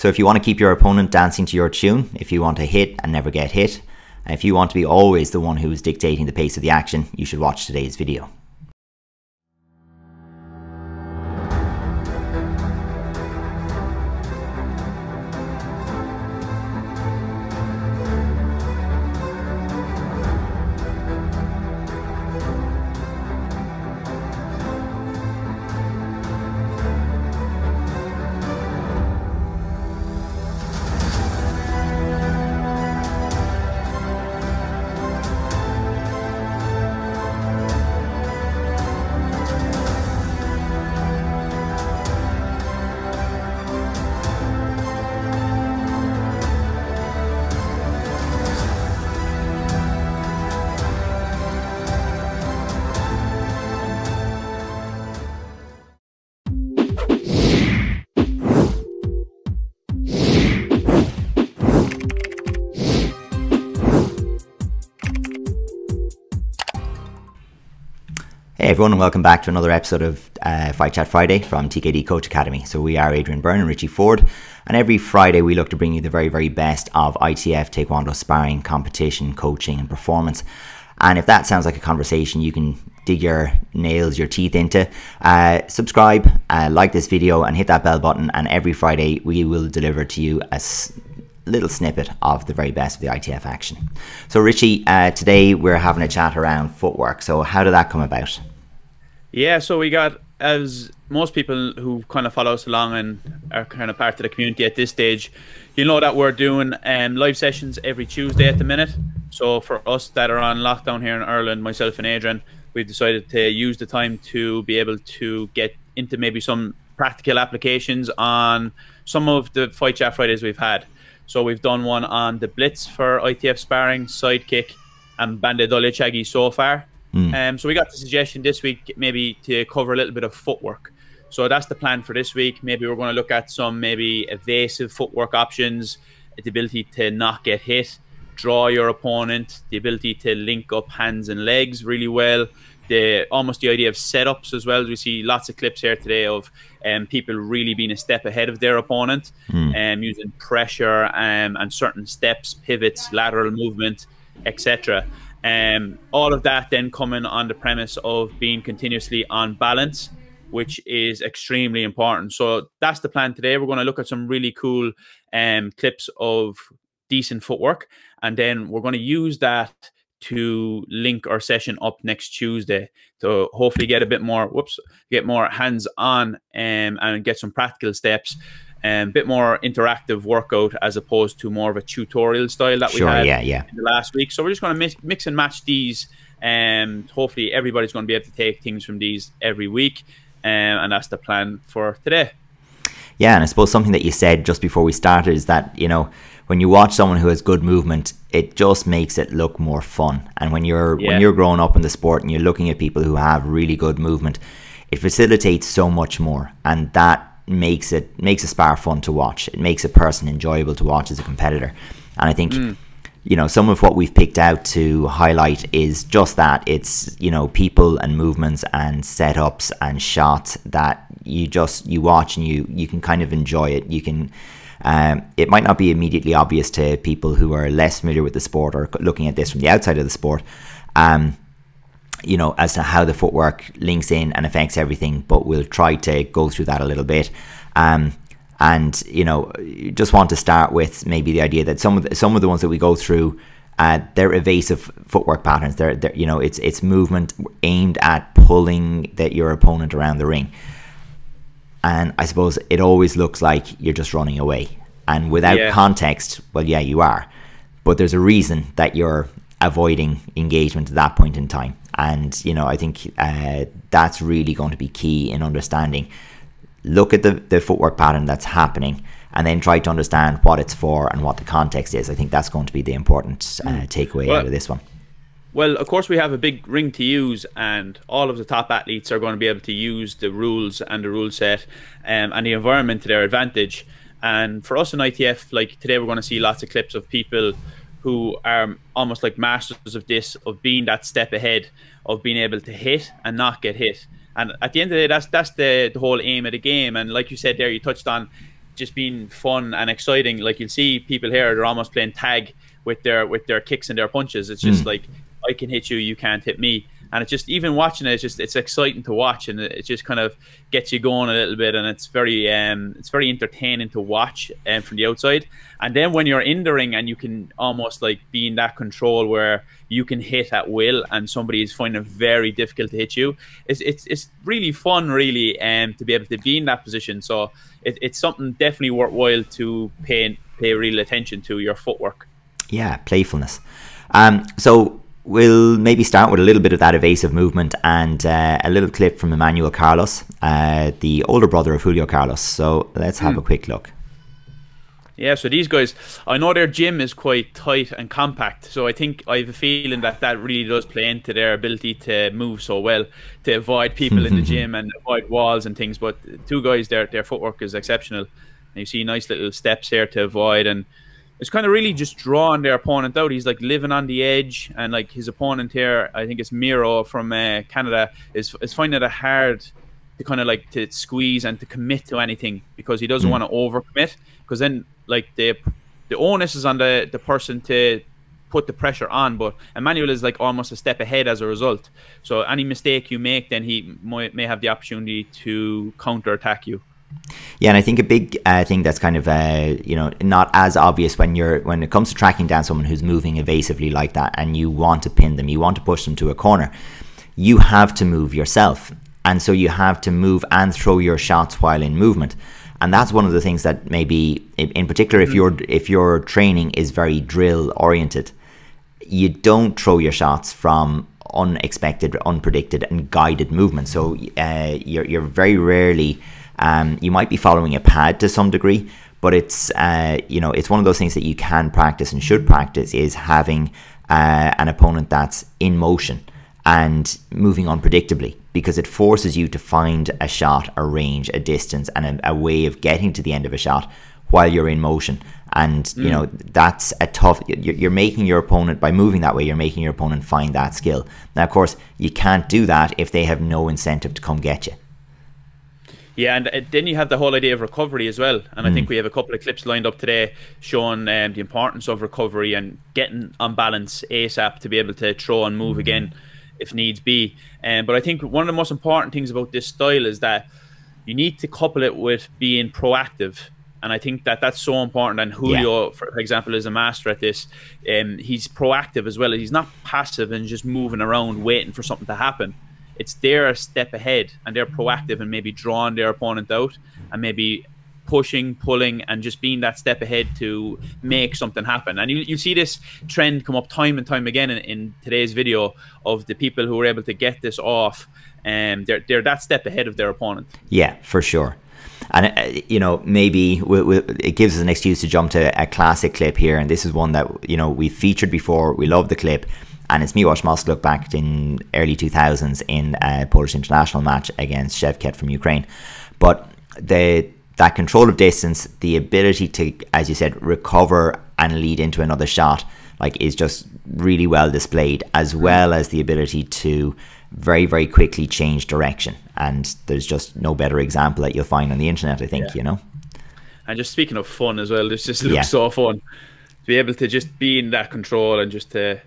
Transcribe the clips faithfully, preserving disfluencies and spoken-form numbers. So if you want to keep your opponent dancing to your tune, if you want to hit and never get hit, and if you want to be always the one who is dictating the pace of the action, you should watch today's video. Hey everyone, and welcome back to another episode of uh, Fight Chat Friday from T K D Coach Academy. So we are Adrian Byrne and Richie Ford, and every Friday we look to bring you the very, very best of I T F, Taekwondo sparring, competition, coaching and performance. And if that sounds like a conversation you can dig your nails, your teeth into, uh, subscribe, uh, like this video and hit that bell button, and every Friday we will deliver to you a little snippet of the very best of the I T F action. So Richie, uh, today we're having a chat around footwork. So how did that come about? Yeah, so we got, as most people who kind of follow us along and are kind of part of the community at this stage, you know that we're doing um, live sessions every Tuesday at the minute. So for us that are on lockdown here in Ireland, myself and Adrian, we've decided to use the time to be able to get into maybe some practical applications on some of the Fight Chat Fridays we've had. So we've done one on the Blitz for I T F sparring, sidekick, and Bandae Dollyo Chagi so far. Mm. Um, so we got the suggestion this week maybe to cover a little bit of footwork. So that's the plan for this week. Maybe we're going to look at some maybe evasive footwork options, the ability to not get hit, draw your opponent, the ability to link up hands and legs really well, the almost the idea of setups as well. We see lots of clips here today of um, people really being a step ahead of their opponent, and mm. um, using pressure um, and certain steps, pivots, lateral movement, et cetera. Um, all of that then coming on the premise of being continuously on balance, which is extremely important. So that's the plan today. We're going to look at some really cool um, clips of decent footwork, and then we're going to use that to link our session up next Tuesday to hopefully get a bit more, whoops, get more hands-on um, and get some practical steps and a bit more interactive workout as opposed to more of a tutorial style that sure, we had yeah, yeah. in the last week. So we're just going to mix, mix and match these, and hopefully everybody's going to be able to take things from these every week, um, and that's the plan for today. Yeah, and I suppose something that you said just before we started is that, you know, when you watch someone who has good movement, it just makes it look more fun. And when you're yeah. when you're growing up in the sport and you're looking at people who have really good movement, it facilitates so much more, and that makes it makes a spar fun to watch. It makes a person enjoyable to watch as a competitor. And I think mm. you know, some of what we've picked out to highlight is just that. It's, you know, people and movements and setups and shots that you just you watch and you you can kind of enjoy it. You can um it might not be immediately obvious to people who are less familiar with the sport or looking at this from the outside of the sport, um you know, as to how the footwork links in and affects everything, but we'll try to go through that a little bit. Um, and, you know, just want to start with maybe the idea that some of the, some of the ones that we go through, uh, they're evasive footwork patterns. They're, they're, you know, it's, it's movement aimed at pulling that your opponent around the ring. And I suppose it always looks like you're just running away. And without yeah. context, well, yeah, you are. But there's a reason that you're avoiding engagement at that point in time. And, you know, I think uh, that's really going to be key in understanding. Look at the, the footwork pattern that's happening and then try to understand what it's for and what the context is. I think that's going to be the important uh, takeaway well, out of this one. Well, of course, we have a big ring to use, and all of the top athletes are going to be able to use the rules and the rule set um, and the environment to their advantage. And for us in I T F, like today, we're going to see lots of clips of people who are almost like masters of this, of being that step ahead, of being able to hit and not get hit. And at the end of the day, that's that's the, the whole aim of the game. And like you said there, you touched on just being fun and exciting. Like, you'll see people here, they're almost playing tag with their with their kicks and their punches. It's just mm. like, I can hit you, you can't hit me. And it's just, even watching it, it's just, it's exciting to watch, and it just kind of gets you going a little bit, and it's very um it's very entertaining to watch um, from the outside. And then when you're in the ring and you can almost like be in that control where you can hit at will and somebody is finding it very difficult to hit you, it's it's, it's really fun, really, um, to be able to be in that position. So it, it's something definitely worthwhile to pay, pay real attention to, your footwork. Yeah, playfulness. Um, so we'll maybe start with a little bit of that evasive movement and uh, a little clip from Emmanuel Carlos, uh, the older brother of Julio Carlos. So let's have mm. a quick look. Yeah, so these guys, I know their gym is quite tight and compact, so I think I have a feeling that that really does play into their ability to move so well, to avoid people in the gym and avoid walls and things. But two guys, their, their footwork is exceptional. And you see nice little steps here to avoid, and it's kind of really just drawing their opponent out. He's like living on the edge, and like his opponent here, I think it's Miro from uh, Canada, is, is finding it hard to kind of like to squeeze and to commit to anything, because he doesn't mm. want to overcommit, because then like the the onus is on the, the person to put the pressure on. But Emmanuel is like almost a step ahead as a result. So any mistake you make, then he might, may have the opportunity to counter-attack you. Yeah, and I think a big uh, thing that's kind of uh, you know, not as obvious when you're when it comes to tracking down someone who's moving evasively like that, and you want to pin them, you want to push them to a corner, you have to move yourself, and so you have to move and throw your shots while in movement. And that's one of the things that maybe, in particular, if your if your training is very drill oriented, you don't throw your shots from unexpected, unpredicted, and guided movement. So uh, you're you're very rarely. Um, you might be following a pad to some degree, but it's uh, you know, it's one of those things that you can practice and should practice, is having uh, an opponent that's in motion and moving unpredictably, because it forces you to find a shot, a range, a distance, and a, a way of getting to the end of a shot while you're in motion. And mm. you know, that's a tough, you're making your opponent, by moving that way, you're making your opponent find that skill. Now, of course, you can't do that if they have no incentive to come get you. Yeah, and then you have the whole idea of recovery as well. And mm. I think we have a couple of clips lined up today showing um, the importance of recovery and getting on balance ASAP to be able to throw and move mm. again if needs be. Um, but I think one of the most important things about this style is that you need to couple it with being proactive. And I think that that's so important. And Julio, yeah. for example, is a master at this. Um, he's proactive as well. He's not passive and just moving around waiting for something to happen. It's they're a step ahead and they're proactive and maybe drawing their opponent out and maybe pushing, pulling, and just being that step ahead to make something happen. And you, you see this trend come up time and time again in, in today's video of the people who are able to get this off, and they're, they're that step ahead of their opponent. Yeah, for sure. And, uh, you know, maybe we'll, we'll, it gives us an excuse to jump to a classic clip here. And this is one that, you know, we featured before. We love the clip. And it's Miłosz Mosk look back in early two thousands in a Polish international match against Shevket from Ukraine. But the that control of distance, the ability to, as you said, recover and lead into another shot, like, is just really well displayed, as well as the ability to very, very quickly change direction. And there's just no better example that you'll find on the internet, I think, yeah. you know. And just speaking of fun as well, this just looks yeah. so fun. To be able to just be in that control and just to...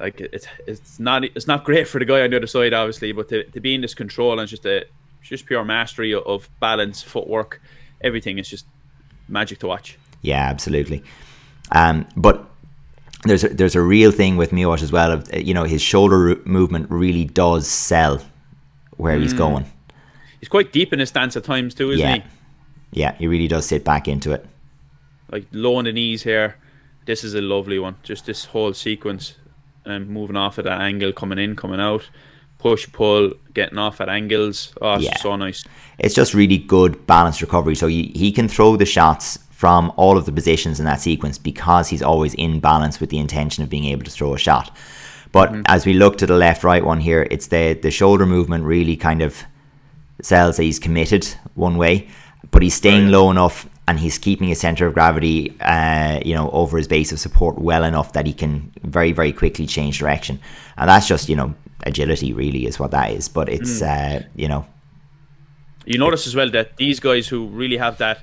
Like it's it's not it's not great for the guy on the other side, obviously, but to, to be in this control and just a just pure mastery of balance, footwork, everything is just magic to watch. Yeah, absolutely. Um, but there's a, there's a real thing with Miłosz as well. Of, you know, his shoulder movement really does sell where mm. he's going. He's quite deep in his stance at times too, isn't yeah. he? Yeah, he really does sit back into it. Like low on the knees here. This is a lovely one. Just this whole sequence. And moving off at that angle, coming in, coming out, push, pull, getting off at angles. Oh, it's yeah. so nice. It's just really good balanced recovery. So he, he can throw the shots from all of the positions in that sequence because he's always in balance with the intention of being able to throw a shot. But mm-hmm. as we look to the left-right one here, it's the, the shoulder movement really kind of sells that he's committed one way, but he's staying right. low enough and he's keeping his center of gravity, uh, you know, over his base of support well enough that he can very, very quickly change direction. And that's just, you know, agility really is what that is. But it's, mm. uh, you know. You notice as well that these guys who really have that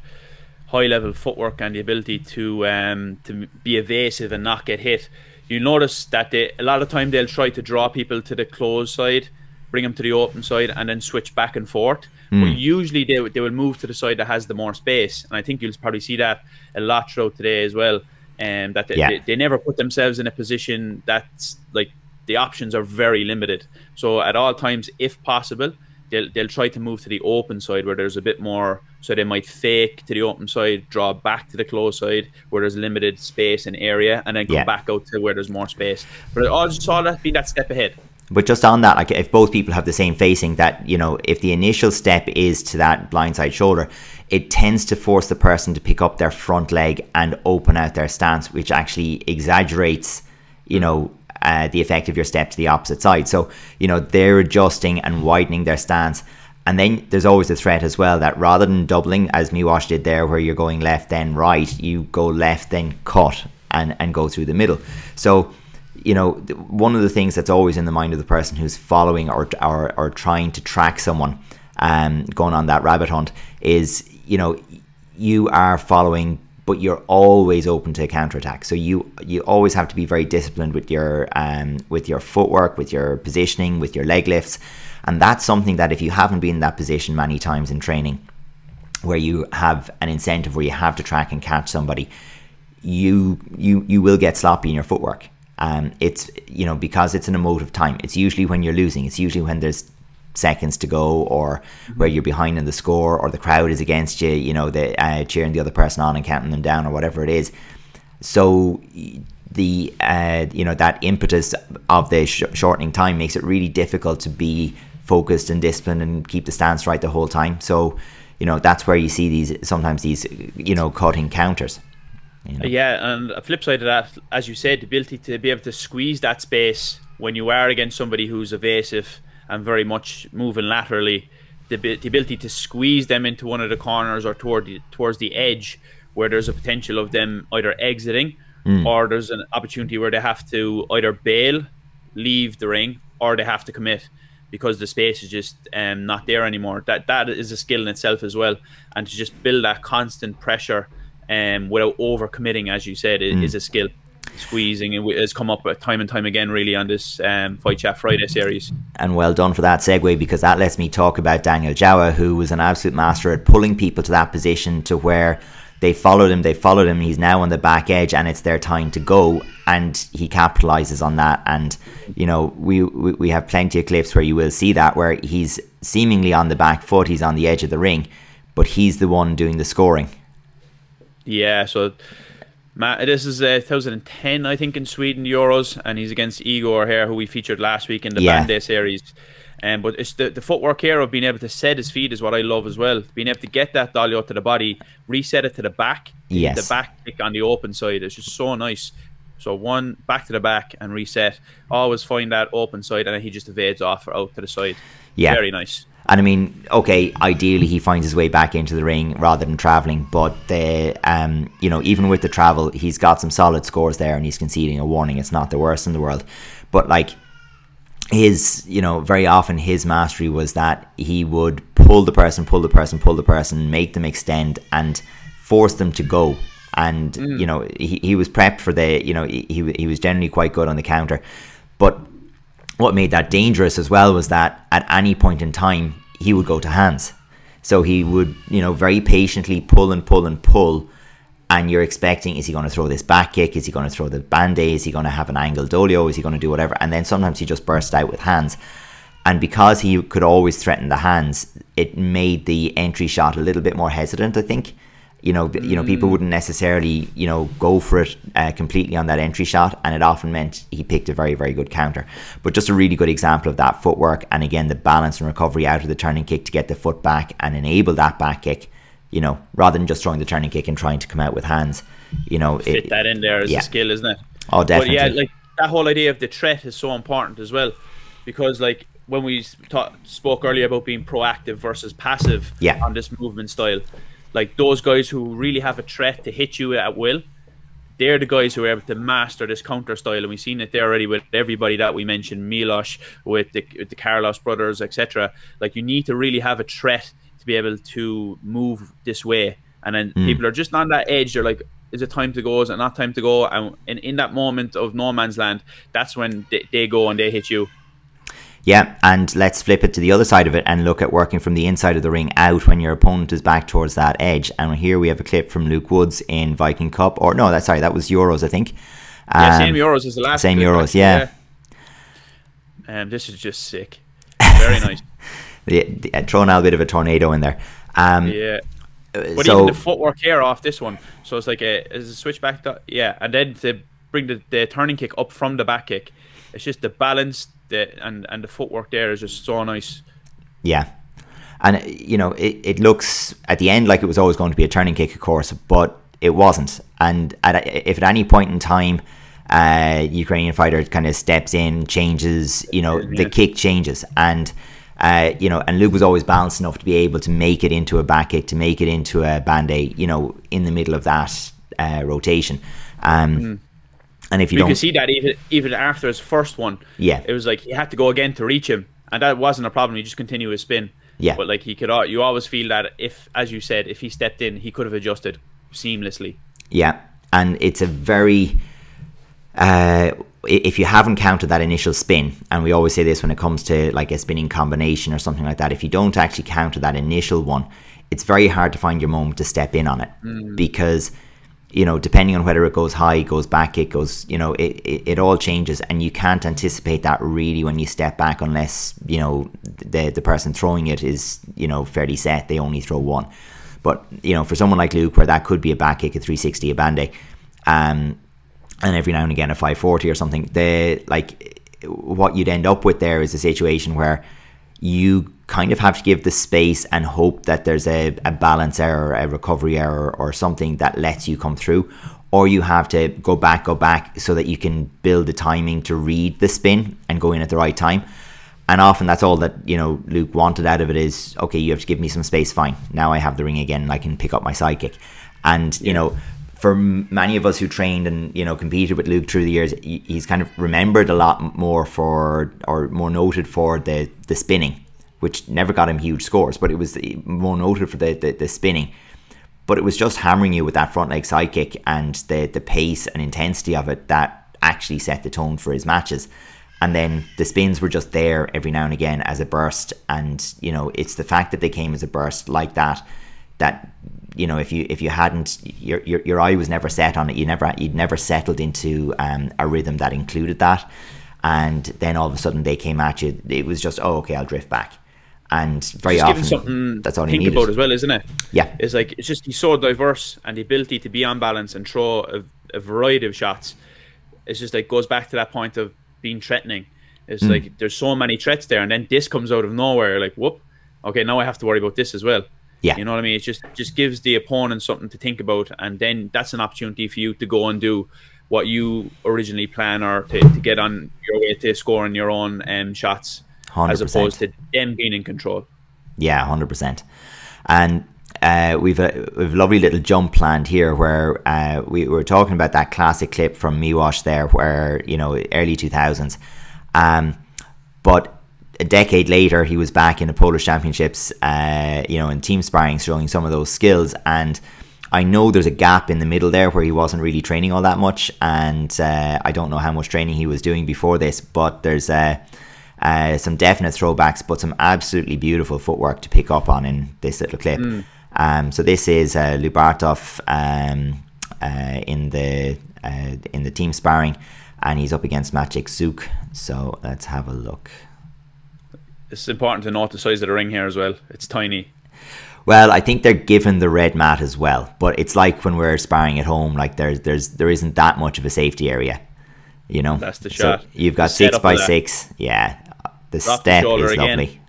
high-level footwork and the ability to um, to be evasive and not get hit. You notice that they, a lot of time they'll try to draw people to the closed side, bring them to the open side, and then switch back and forth. Mm. But usually they, they will move to the side that has the more space. And I think you'll probably see that a lot throughout today as well. Um, that they, yeah. they, they never put themselves in a position that's like the options are very limited. So at all times, if possible, they'll, they'll try to move to the open side where there's a bit more. So they might fake to the open side, draw back to the closed side where there's limited space and area, and then go yeah. back out to where there's more space. But it all just all that being that step ahead. But just on that, like if both people have the same facing, that, you know, if the initial step is to that blindside shoulder, it tends to force the person to pick up their front leg and open out their stance, which actually exaggerates, you know, uh, the effect of your step to the opposite side. So, you know, they're adjusting and widening their stance. And then there's always the threat as well that rather than doubling, as Miłosz did there, where you're going left, then right, you go left, then cut and, and go through the middle. So, you know, one of the things that's always in the mind of the person who's following or, or, or trying to track someone um, going on that rabbit hunt is, you know, you are following, but you're always open to a counterattack. So you you always have to be very disciplined with your um, with your footwork, with your positioning, with your leg lifts. And that's something that if you haven't been in that position many times in training, where you have an incentive, where you have to track and catch somebody, you, you, you will get sloppy in your footwork. Um, it's, you know, because it's an emotive time. It's usually when you're losing. It's usually when there's seconds to go, or where you're behind in the score, or the crowd is against you, you know, the, uh, cheering the other person on and counting them down or whatever it is. So the, uh, you know, that impetus of the sh shortening time makes it really difficult to be focused and disciplined and keep the stance right the whole time. So, you know, that's where you see these, sometimes these, you know, cutting counters. You know. Yeah, and a flip side of that, as you said, the ability to be able to squeeze that space when you are against somebody who's evasive and very much moving laterally, the, the ability to squeeze them into one of the corners or toward the, towards the edge where there's a potential of them either exiting mm. or there's an opportunity where they have to either bail, leave the ring, or they have to commit because the space is just um, not there anymore. That That is a skill in itself as well. And to just build that constant pressure Um, without overcommitting, as you said, is, mm. is a skill. Squeezing has come up time and time again, really, on this um, Fight Chat Friday series. And well done for that segue, because that lets me talk about Daniel Jawa, who was an absolute master at pulling people to that position to where they followed him, they followed him, he's now on the back edge and it's their time to go, and he capitalizes on that. And, you know, we, we, we have plenty of clips where you will see that, where he's seemingly on the back foot, he's on the edge of the ring, but he's the one doing the scoring. Yeah, so Matt, this is uh, two thousand ten, I think, in Sweden, Euros, and he's against Igor here, who we featured last week in the yeah. Bandae series. Um, but it's the, the footwork here of being able to set his feet is what I love as well. Being able to get that Dollyo to the body, reset it to the back, yes. the back kick on the open side. It's just so nice. So one, back to the back and reset. Always find that open side, and then he just evades off or out to the side. Yeah. Very nice. And I mean, okay, ideally he finds his way back into the ring rather than travelling, but the, um, you know, even with the travel, he's got some solid scores there and he's conceding a warning. It's not the worst in the world. But like his, you know, very often his mastery was that he would pull the person, pull the person, pull the person, make them extend and force them to go. And, mm. you know, he, he was prepped for the, you know, he, he was generally quite good on the counter. But what made that dangerous as well was that at any point in time, he would go to hands. So he would, you know, very patiently pull and pull and pull. And you're expecting, is he going to throw this back kick? Is he going to throw the Bandae? Is he going to have an angled Dollyo? Is he going to do whatever? And then sometimes he just burst out with hands. And because he could always threaten the hands, it made the entry shot a little bit more hesitant, I think. You know, you know, people wouldn't necessarily, you know, go for it uh, completely on that entry shot. And it often meant he picked a very, very good counter. But just a really good example of that footwork. And again, the balance and recovery out of the turning kick to get the foot back and enable that back kick, you know, rather than just throwing the turning kick and trying to come out with hands, you know. Fit it, that in there is yeah. a skill, isn't it? Oh, definitely. But yeah, like that whole idea of the threat is so important as well, because like when we talk, spoke earlier about being proactive versus passive yeah. on this movement style, like those guys who really have a threat to hit you at will, they're the guys who are able to master this counter style. And we've seen it there already with everybody that we mentioned, Miłosz, with the, with the Carlos brothers, et cetera. Like you need to really have a threat to be able to move this way And then mm. people are just on that edge. They're like, is it time to go? Is it not time to go? And in, in that moment of no man's land, that's when they, they go and they hit you. Yeah, and let's flip it to the other side of it and look at working from the inside of the ring out when your opponent is back towards that edge. And here we have a clip from Luke Woods in Viking Cup. Or no, that's sorry, that was Euros, I think. Um, yeah, same Euros as the last Same clip, Euros, actually. yeah. Um, this is just sick. Very nice. Yeah, throwing out a bit of a tornado in there. Um, yeah. But so, even the footwork here off this one. So it's like a, it's a switch back. To, yeah, and then to bring the, the turning kick up from the back kick. It's just the balance the, and, and the footwork there is just so nice. Yeah. And, you know, it, it looks at the end like it was always going to be a turning kick, of course, but it wasn't. And at, if at any point in time, uh, Ukrainian fighter kind of steps in, changes, you know, yeah. the kick changes. And... Uh, you know, and Luke was always balanced enough to be able to make it into a back kick, to make it into a Bandae, you know, in the middle of that uh, rotation. Um, mm. And if you, you don't... can see that even even after his first one, yeah, it was like he had to go again to reach him, and that wasn't a problem. He just continued his spin. Yeah, but like he could, you always feel that if, as you said, if he stepped in, he could have adjusted seamlessly. Yeah, and it's a very. Uh, if you haven't counted that initial spin, and we always say this when it comes to like a spinning combination or something like that, if you don't actually counter that initial one, it's very hard to find your moment to step in on it, mm. because, you know, depending on whether it goes high, goes back, it goes, you know, it, it, it all changes, and you can't anticipate that really when you step back unless, you know, the, the person throwing it is, you know, fairly set, they only throw one. But, you know, for someone like Luke, where that could be a back kick, a three sixty, a Bandae, um, and every now and again a five forty or something, the like what you'd end up with there is a situation where you kind of have to give the space and hope that there's a, a balance error, a recovery error or something that lets you come through, or you have to go back, go back so that you can build the timing to read the spin and go in at the right time. And often that's all that, you know, Luke wanted out of it is, okay, you have to give me some space, fine. Now I have the ring again and I can pick up my sidekick. And, you know, for many of us who trained and, you know, competed with Luke through the years, he's kind of remembered a lot more for, or more noted for the the spinning, which never got him huge scores, but it was more noted for the, the, the spinning. But it was just hammering you with that front leg sidekick and the, the pace and intensity of it that actually set the tone for his matches. And then the spins were just there every now and again as a burst. And, you know, it's the fact that they came as a burst like that, that... You know, if you if you hadn't, your, your your eye was never set on it. You never you'd never settled into um, a rhythm that included that, and then all of a sudden they came at you. It was just, oh, okay, I'll drift back, and very just often something that's all you need about as well, isn't it? Yeah, it's like it's just he's so diverse, and the ability to be on balance and throw a, a variety of shots. It's just like goes back to that point of being threatening. It's mm. like there's so many threats there, and then this comes out of nowhere. Like, whoop, okay, now I have to worry about this as well. Yeah, you know what I mean? It just just gives the opponent something to think about, and then that's an opportunity for you to go and do what you originally plan, or to, to get on your way to scoring your own um, shots, one hundred percent. As opposed to them being in control. Yeah, one hundred percent. And uh, we've a, we've a lovely little jump planned here where uh, we were talking about that classic clip from Miłosz there, where, you know, early two thousands. Um, but... A decade later, he was back in the Polish Championships, uh, you know, in team sparring, showing some of those skills. And I know there's a gap in the middle there where he wasn't really training all that much. And uh, I don't know how much training he was doing before this, but there's uh, uh, some definite throwbacks, but some absolutely beautiful footwork to pick up on in this little clip. Mm. Um, so this is uh, Lubartov um, uh, in the uh, in the team sparring, and he's up against Magic Souk. So let's have a look. It's important to note the size of the ring here as well. It's tiny. Well, I think they're given the red mat as well, but it's like when we're sparring at home, like there's there's there isn't that much of a safety area, you know. That's the shot. So you've got six by six. Yeah, the step is lovely.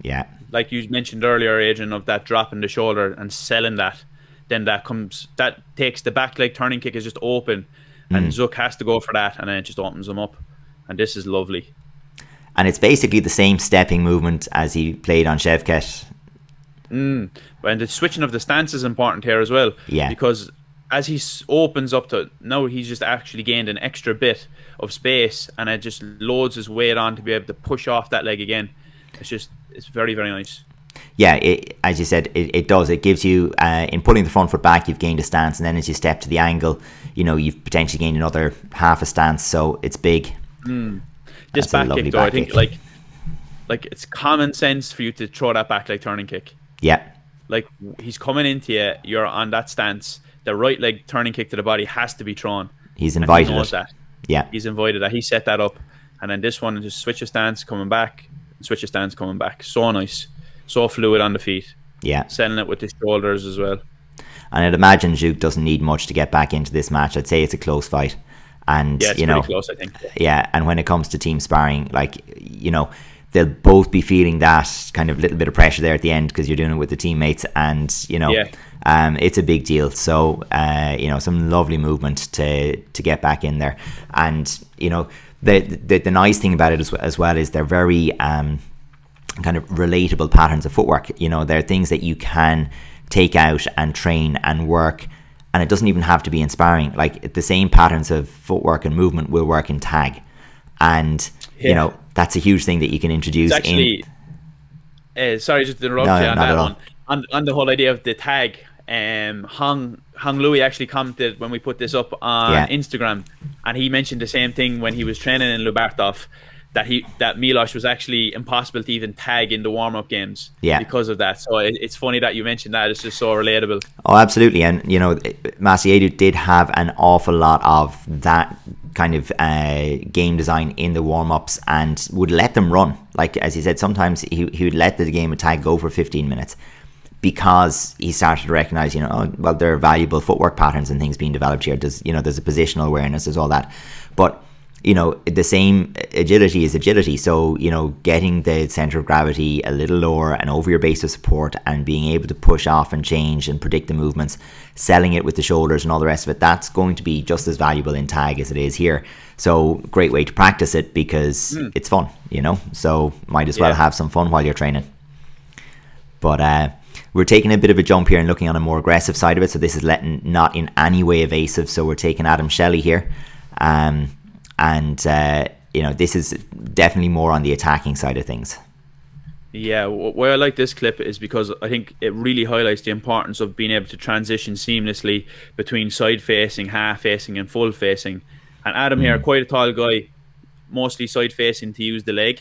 Yeah, like you mentioned earlier, Adrian, of that drop in the shoulder and selling that, then that comes that takes the back leg turning kick is just open, and mm. Zouk has to go for that, and then it just opens him up, and this is lovely. And it's basically the same stepping movement as he played on Shevket. Mm. And the switching of the stance is important here as well. Yeah. Because as he opens up to, now he's just actually gained an extra bit of space, and it just loads his weight on to be able to push off that leg again. It's just, it's very, very nice. yeah, it, as you said, it, it does. It gives you, uh, in pulling the front foot back, you've gained a stance. And then as you step to the angle, you know, you've potentially gained another half a stance. So it's big. Mm. This back kick, though, back I think kick. like like it's common sense for you to throw that back leg turning kick. Yeah. Like, he's coming into you. You're on that stance. The right leg turning kick to the body has to be thrown. He's invited he knows that. Yeah. He's invited that. He set that up. And then this one, just switch your stance, coming back. Switch your stance, coming back. So nice. So fluid on the feet. Yeah. Selling it with his shoulders as well. And I'd imagine Zhuk doesn't need much to get back into this match. I'd say it's a close fight. And, yeah, it's you know, pretty close, I think. Yeah. And when it comes to team sparring, like, you know, they'll both be feeling that kind of little bit of pressure there at the end because you're doing it with the teammates. And, you know, yeah. um, it's a big deal. So, uh, you know, some lovely movement to, to get back in there. And, you know, the, the, the nice thing about it as, as well is they're very... Um, kind of relatable patterns of footwork. You know, there are things that you can take out and train and work, and it doesn't even have to be inspiring. Like, the same patterns of footwork and movement will work in tag, and yeah. you know, that's a huge thing that you can introduce. It's actually, in... uh, sorry, just to interrupt no, you on that one. On, on the whole idea of the tag, um, Hong Hong Lui actually commented when we put this up on yeah. Instagram, and he mentioned the same thing when he was training in Lubartov. That he that Miłosz was actually impossible to even tag in the warm-up games yeah. because of that. So it, it's funny that you mentioned that. It's just so relatable. Oh, absolutely. And, you know, Masiedu did have an awful lot of that kind of uh, game design in the warm-ups and would let them run. Like, as he said, sometimes he, he would let the game of tag go for fifteen minutes because he started to recognize, you know, oh, well, there are valuable footwork patterns and things being developed here. There's, you know, there's a positional awareness, there's all that. But... you know, the same agility is agility. So, you know, getting the center of gravity a little lower and over your base of support and being able to push off and change and predict the movements, selling it with the shoulders and all the rest of it, that's going to be just as valuable in tag as it is here. So great way to practice it because mm. it's fun, you know, so might as yeah. well have some fun while you're training. But uh, we're taking a bit of a jump here and looking on a more aggressive side of it. So this is letting, not in any way evasive. So we're taking Adam Shelley here. Um, And, uh, you know, this is definitely more on the attacking side of things. Yeah, why I like this clip is because I think it really highlights the importance of being able to transition seamlessly between side-facing, half-facing and full-facing. And Adam mm-hmm. here, quite a tall guy, mostly side-facing to use the leg,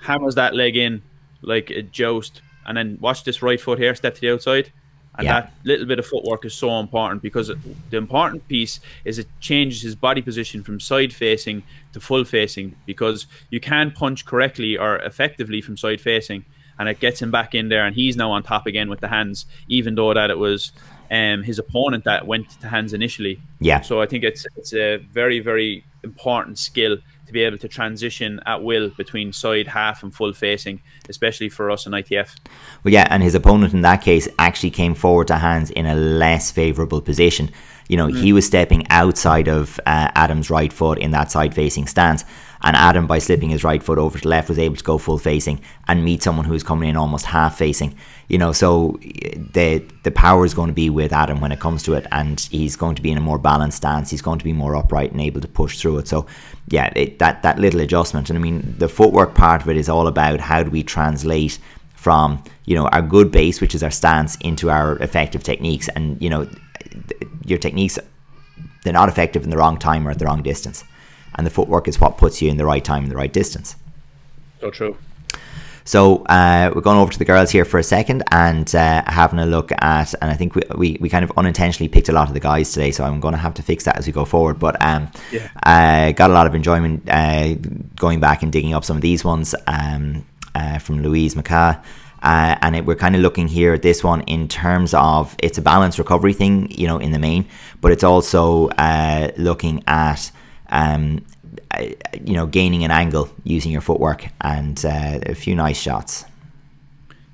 hammers that leg in like a joust. And then watch this right foot here, step to the outside. And yeah. that little bit of footwork is so important because the important piece is it changes his body position from side-facing to full-facing, because you can punch correctly or effectively from side-facing, and it gets him back in there, and he's now on top again with the hands, even though that it was um, his opponent that went to hands initially. Yeah. So I think it's, it's a very, very important skill to be able to transition at will between side, half and full facing, especially for us in I T F. Well, yeah, and his opponent in that case actually came forward to hands in a less favourable position. You know, mm. he was stepping outside of uh, Adam's right foot in that side facing stance, and Adam, by slipping his right foot over to the left, was able to go full facing and meet someone who was coming in almost half facing. You know, so the the power is going to be with Adam when it comes to it, and he's going to be in a more balanced stance. He's going to be more upright and able to push through it. So, yeah, it, that, that little adjustment. And I mean, the footwork part of it is all about how do we translate from, you know, our good base, which is our stance, into our effective techniques. And, you know, your techniques, they're not effective in the wrong time or at the wrong distance. And the footwork is what puts you in the right time and the right distance. So true. So uh, we're going over to the girls here for a second and uh, having a look at, and I think we, we, we kind of unintentionally picked a lot of the guys today, so I'm going to have to fix that as we go forward. But um, yeah. uh, got a lot of enjoyment uh, going back and digging up some of these ones um, uh, from Louise McCagh. Uh, and it, we're kind of looking here at this one in terms of, it's a balanced recovery thing, you know, in the main, but it's also uh, looking at, um, you know, gaining an angle using your footwork, and uh, a few nice shots.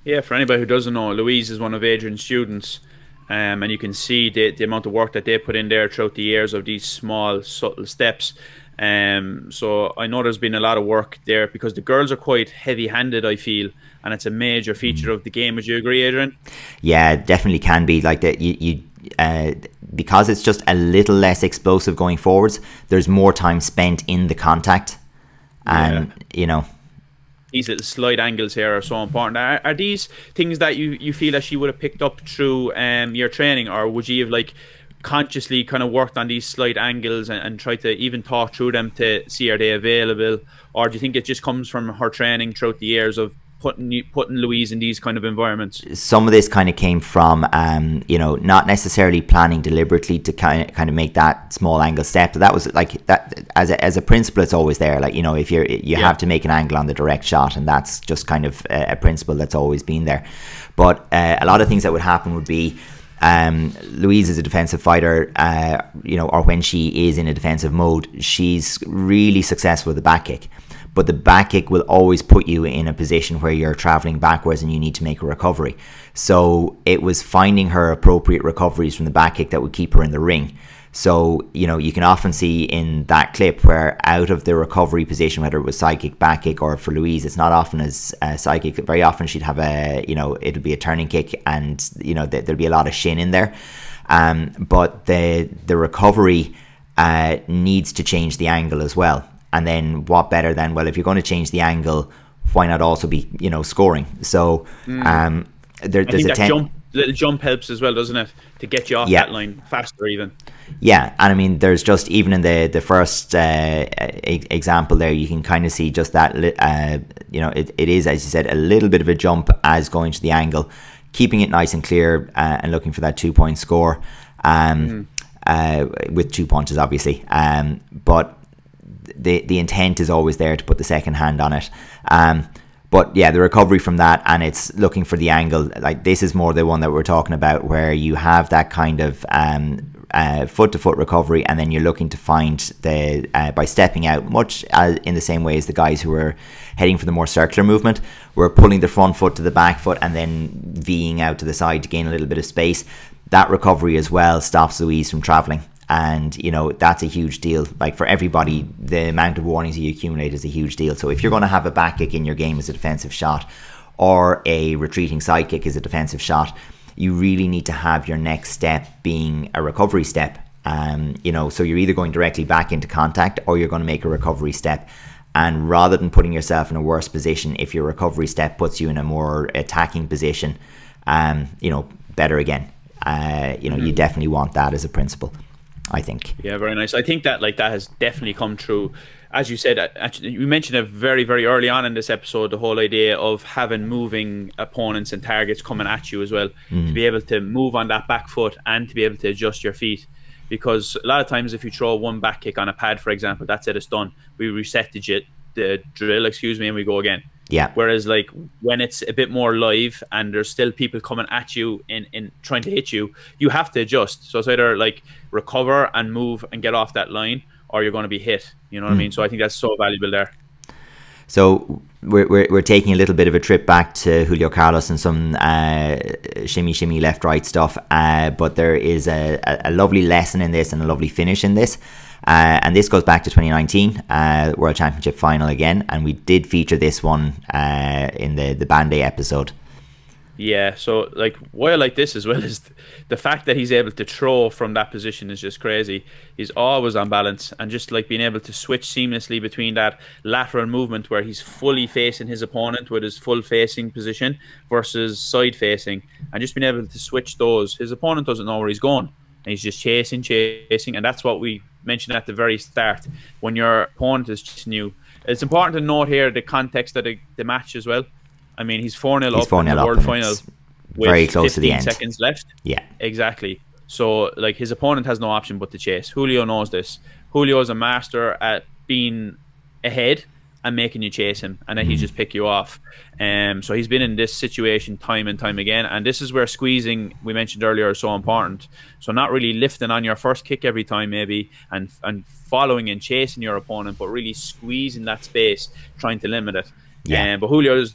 Yeah, for anybody who doesn't know, Louise is one of Adrian's students, um, and you can see the, the amount of work that they put in there throughout the years of these small, subtle steps. Um, so I know there's been a lot of work there because the girls are quite heavy-handed, I feel, and it's a major feature of the game. Would you agree, Adrian? Yeah, it definitely can be like that. You, you uh, because it's just a little less explosive going forwards. There's more time spent in the contact, and yeah. you know, these little slide angles here are so important. Are, are these things that you, you feel that she would have picked up through um, your training, or would you have like consciously kind of worked on these slide angles and, and tried to even talk through them to see are they available, or do you think it just comes from her training throughout the years of putting putting Louise in these kind of environments? Some of this kind of came from, um, you know, not necessarily planning deliberately to kind of, kind of make that small angle step. That was like that as a, as a principle. It's always there. Like, you know, if you're you yeah. have to make an angle on the direct shot, and that's just kind of a principle that's always been there. But uh, a lot of things that would happen would be, Um, Louise is a defensive fighter, uh, you know, or when she is in a defensive mode, she's really successful with the back kick. But the back kick will always put you in a position where you're traveling backwards and you need to make a recovery. So it was finding her appropriate recoveries from the back kick that would keep her in the ring. So, you know, you can often see in that clip where out of the recovery position, whether it was side kick, back kick, or for Louise, it's not often as uh, side kick. Very often she'd have a, you know, it'll be a turning kick, and, you know, th there'll be a lot of shin in there. Um, but the, the recovery uh, needs to change the angle as well. And then what better than, well, if you're going to change the angle, why not also be, you know, scoring? So um, there, there's a ten- little jump helps as well, doesn't it, to get you off yeah. that line faster even. Yeah, and I mean, there's just even in the the first uh, e example there, you can kind of see just that uh, you know, it, it is, as you said, a little bit of a jump as going to the angle, keeping it nice and clear, uh, and looking for that two point score, um, mm. uh, with two punches obviously, um, but the the intent is always there to put the second hand on it. Um, But yeah, the recovery from that, and it's looking for the angle. Like, this is more the one that we're talking about, where you have that kind of um, uh, foot to foot recovery, and then you're looking to find the uh, by stepping out, much uh, in the same way as the guys who were heading for the more circular movement, were pulling the front foot to the back foot and then Ving out to the side to gain a little bit of space. That recovery as well stops Louise from traveling. And, you know, that's a huge deal. Like, for everybody, the amount of warnings you accumulate is a huge deal. So if you're going to have a back kick in your game as a defensive shot, or a retreating side kick as a defensive shot, you really need to have your next step being a recovery step. Um, you know, so you're either going directly back into contact, or you're going to make a recovery step. And rather than putting yourself in a worse position, if your recovery step puts you in a more attacking position, um, you know, better again. Uh, you know, you definitely want that as a principle, I think. Yeah, very nice. I think that like that has definitely come true. As you said, actually, you mentioned it very, very early on in this episode, the whole idea of having moving opponents and targets coming at you as well, mm. to be able to move on that back foot and to be able to adjust your feet. Because a lot of times if you throw one back kick on a pad, for example, that's it, it's done. We reset the, the drill, excuse me, and we go again. Yeah. Whereas like when it's a bit more live and there's still people coming at you and, and trying to hit you, you have to adjust. So it's either like recover and move and get off that line, or you're going to be hit. You know what mm. I mean? So I think that's so valuable there. So we're, we're, we're taking a little bit of a trip back to Julio Carlos and some uh, shimmy, shimmy, left, right stuff. Uh, but there is a, a lovely lesson in this and a lovely finish in this. Uh, and this goes back to twenty nineteen uh, World Championship final again, and we did feature this one uh, in the the Bandae episode. Yeah, so like why I like this as well is th the fact that he's able to throw from that position is just crazy. He's always on balance, and just like being able to switch seamlessly between that lateral movement where he's fully facing his opponent with his full facing position versus side facing, and just being able to switch those. His opponent doesn't know where he's going, and he's just chasing, chasing, and that's what we mentioned at the very start. When your opponent is just new, it's important to note here the context of the, the match as well. I mean, he's four nil up in the world final, very close to the end, seconds left. Yeah, exactly. So like his opponent has no option but to chase. Julio knows this. Julio is a master at being ahead and making you chase him, and then mm-hmm. he just pick you off. Um, so he's been in this situation time and time again, and this is where squeezing, we mentioned earlier, is so important. So not really lifting on your first kick every time maybe, and, and following and chasing your opponent, but really squeezing that space, trying to limit it. Yeah. Um, but Julio is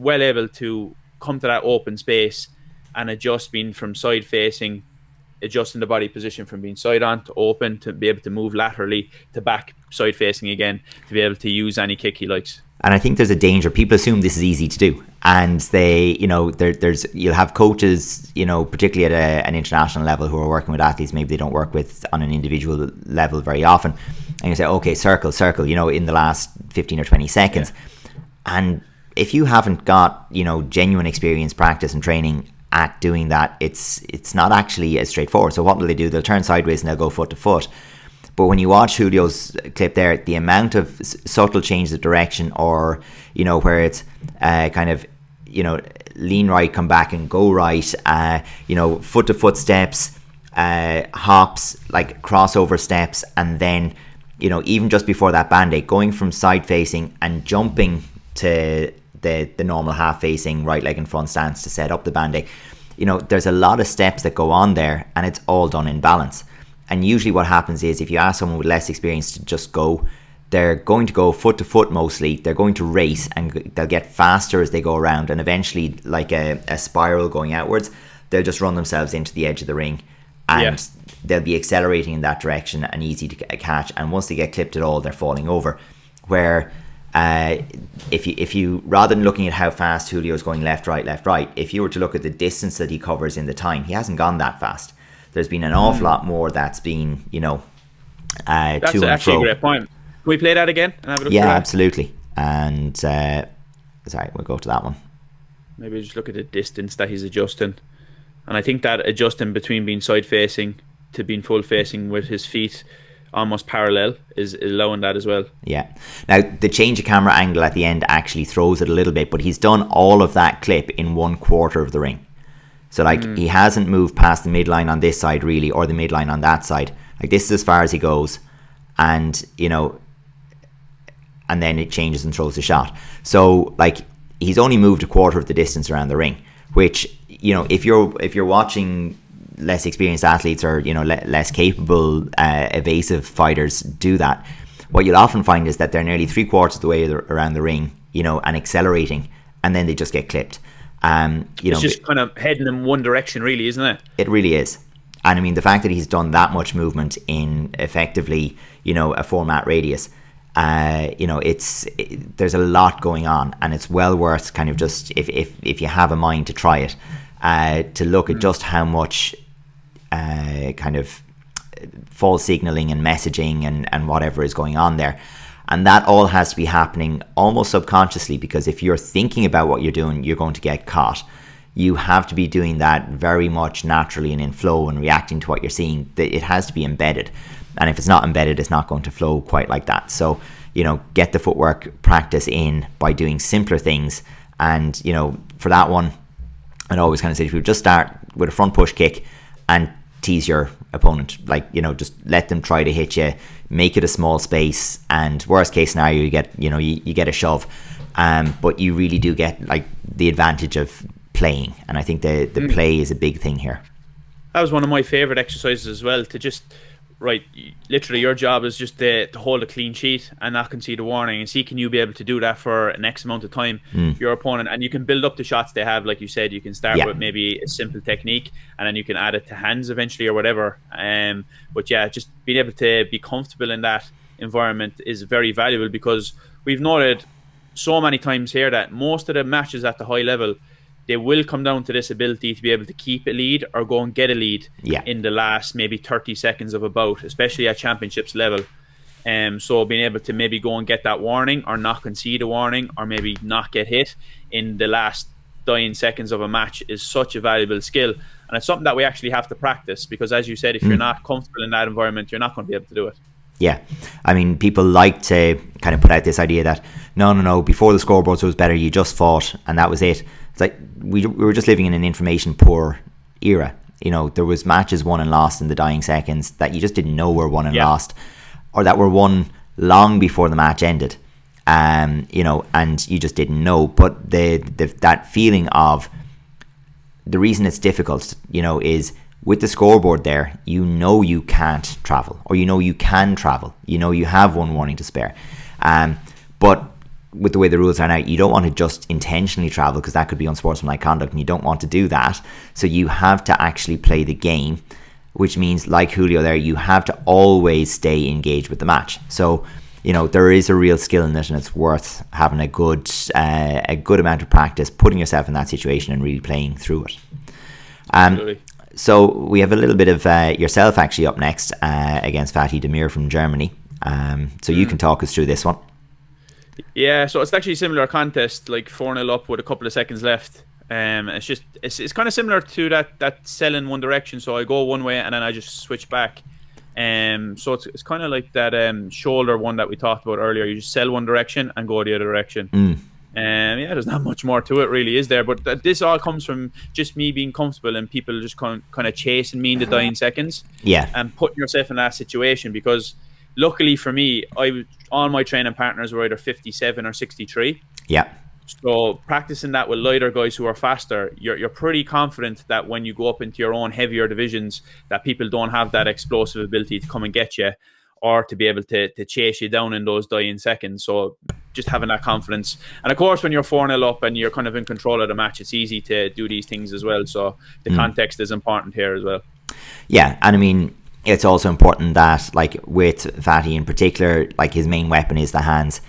well able to come to that open space and adjust, being from side facing, adjusting the body position from being side on to open, to be able to move laterally to back side facing again, to be able to use any kick he likes. And I think there's a danger. People assume this is easy to do, and they, you know, there, there's you'll have coaches, you know, particularly at a, an international level, who are working with athletes maybe they don't work with on an individual level very often, and you say, okay, circle, circle, you know, in the last fifteen or twenty seconds. Yeah. And if you haven't got, you know, genuine experience, practice and training at doing that, it's it's not actually as straightforward. So what will they do? They'll turn sideways and they'll go foot to foot. But when you watch Julio's clip there, the amount of subtle changes of direction, or, you know, where it's uh, kind of, you know, lean right, come back and go right, uh, you know, foot to foot steps, uh, hops, like crossover steps, and then, you know, even just before that Bandae, going from side facing and jumping to the, the normal half facing right leg in front stance to set up the Bandae. You know, there's a lot of steps that go on there, and it's all done in balance. And usually what happens is, if you ask someone with less experience to just go, they're going to go foot to foot mostly, they're going to race, and they'll get faster as they go around, and eventually, like a, a spiral going outwards, they'll just run themselves into the edge of the ring, and yeah. they'll be accelerating in that direction and easy to catch, and once they get clipped at all, they're falling over. Where uh, if you, if you, rather than looking at how fast Julio's going left, right, left, right, if you were to look at the distance that he covers in the time, he hasn't gone that fast. There's been an awful lot more that's been, you know, uh, that's to actually and fro. A great point. Can we play that again and have a look? Yeah, absolutely. And uh, sorry, we'll go to that one. Maybe just look at the distance that he's adjusting, and I think that adjusting between being side facing to being full facing with his feet almost parallel is allowing that as well. Yeah. Now the change of camera angle at the end actually throws it a little bit, but he's done all of that clip in one quarter of the ring. So, like, mm. he hasn't moved past the midline on this side, really, or the midline on that side. Like, this is as far as he goes. And, you know, and then it changes and throws the shot. So, like, he's only moved a quarter of the distance around the ring, which, you know, if you're, if you're watching less experienced athletes, or, you know, le less capable uh, evasive fighters do that, what you'll often find is that they're nearly three quarters of the way around the ring, you know, and accelerating, and then they just get clipped. Um, you it's know, just kind of heading in one direction, really, isn't it? It really is. And I mean, the fact that he's done that much movement in effectively, you know, a four-mat radius, uh, you know, it's it, there's a lot going on, and it's well worth kind of just, if if if you have a mind to try it, uh, to look at mm. just how much uh, kind of false signaling and messaging and and whatever is going on there. And that all has to be happening almost subconsciously, because if you're thinking about what you're doing, you're going to get caught. You have to be doing that very much naturally and in flow and reacting to what you're seeing. It has to be embedded. And if it's not embedded, it's not going to flow quite like that. So, you know, get the footwork practice in by doing simpler things. And, you know, for that one, I'd always kind of say to people, just start with a front push kick and tease your opponent. Like, you know, just let them try to hit you, make it a small space, and worst case scenario, you get, you know, you, you get a shove, um but you really do get, like, the advantage of playing. And I think the the mm. play is a big thing here. That was one of my favorite exercises as well, to just, right, literally your job is just to, to hold a clean sheet and not concede a warning, and see, can you be able to do that for an X amount of time, mm. your opponent, and you can build up the shots they have. Like you said, you can start yeah. with maybe a simple technique, and then you can add it to hands eventually or whatever. Um, but yeah, just being able to be comfortable in that environment is very valuable, because we've noted so many times here that most of the matches at the high level, they will come down to this ability to be able to keep a lead or go and get a lead yeah. in the last maybe thirty seconds of a bout, especially at championships level. Um, so being able to maybe go and get that warning, or not concede a warning, or maybe not get hit in the last dying seconds of a match is such a valuable skill. And it's something that we actually have to practice, because, as you said, if mm. you're not comfortable in that environment, you're not going to be able to do it. Yeah. I mean, people like to kind of put out this idea that, no, no, no, before the scoreboards it was better, you just fought and that was it. It's like, we, we were just living in an information poor era. You know, there was matches won and lost in the dying seconds that you just didn't know were won and yeah. lost, or that were won long before the match ended. Um, you know, and you just didn't know. But the, the that feeling of, the reason it's difficult, you know, is, with the scoreboard there, you know you can't travel, or you know you can travel. You know you have one warning to spare. Um, but with the way the rules are now, you don't want to just intentionally travel, because that could be unsportsmanlike conduct, and you don't want to do that. So you have to actually play the game, which means, like Julio there, you have to always stay engaged with the match. So, you know, there is a real skill in it, and it's worth having a good, uh, a good amount of practice, putting yourself in that situation and really playing through it. Um, Absolutely. So we have a little bit of uh, yourself actually up next uh, against Fatih Demir from Germany. Um, so you can talk us through this one. Yeah, so it's actually a similar contest, like four nil up with a couple of seconds left. Um, it's just it's, it's kind of similar to that that sell in one direction. So I go one way and then I just switch back. Um, so it's it's kind of like that um, shoulder one that we talked about earlier. You just sell one direction and go the other direction. Mm. Um, yeah, there's not much more to it, really, is there? But th this all comes from just me being comfortable and people just kind kind of chasing me in the dying seconds. Yeah, and putting yourself in that situation, because luckily for me, I all my training partners were either fifty-seven or sixty-three. Yeah. So practicing that with lighter guys who are faster, you're, you're pretty confident that when you go up into your own heavier divisions, that people don't have that explosive ability to come and get you or to be able to, to chase you down in those dying seconds. So just having that confidence. And of course, when you're four nil up and you're kind of in control of the match, it's easy to do these things as well. So the mm. context is important here as well. Yeah, and I mean, it's also important that, like with Fatih in particular, like his main weapon is the hands.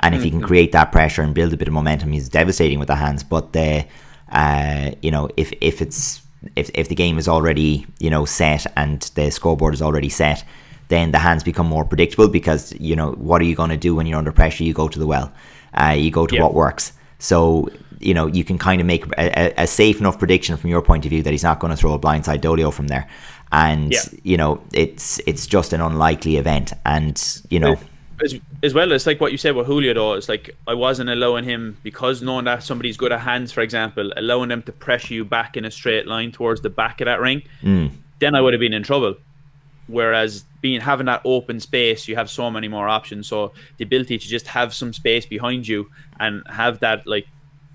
And if he can create that pressure and build a bit of momentum, he's devastating with the hands. But the, uh, you know, if if it's if if the game is already, you know, set and the scoreboard is already set, then the hands become more predictable, because, you know, what are you going to do when you're under pressure? You go to the well, uh, you go to yep. what works. So, you know, you can kind of make a, a safe enough prediction from your point of view that he's not going to throw a blindside Dollyo from there. And yep. you know, it's it's just an unlikely event, and you know. Right. As, as well, it's like what you said with Julio, though. It's like I wasn't allowing him, because knowing that somebody's good at hands, for example, allowing them to pressure you back in a straight line towards the back of that ring, mm. then I would have been in trouble. Whereas being having that open space, you have so many more options. So the ability to just have some space behind you and have that, like,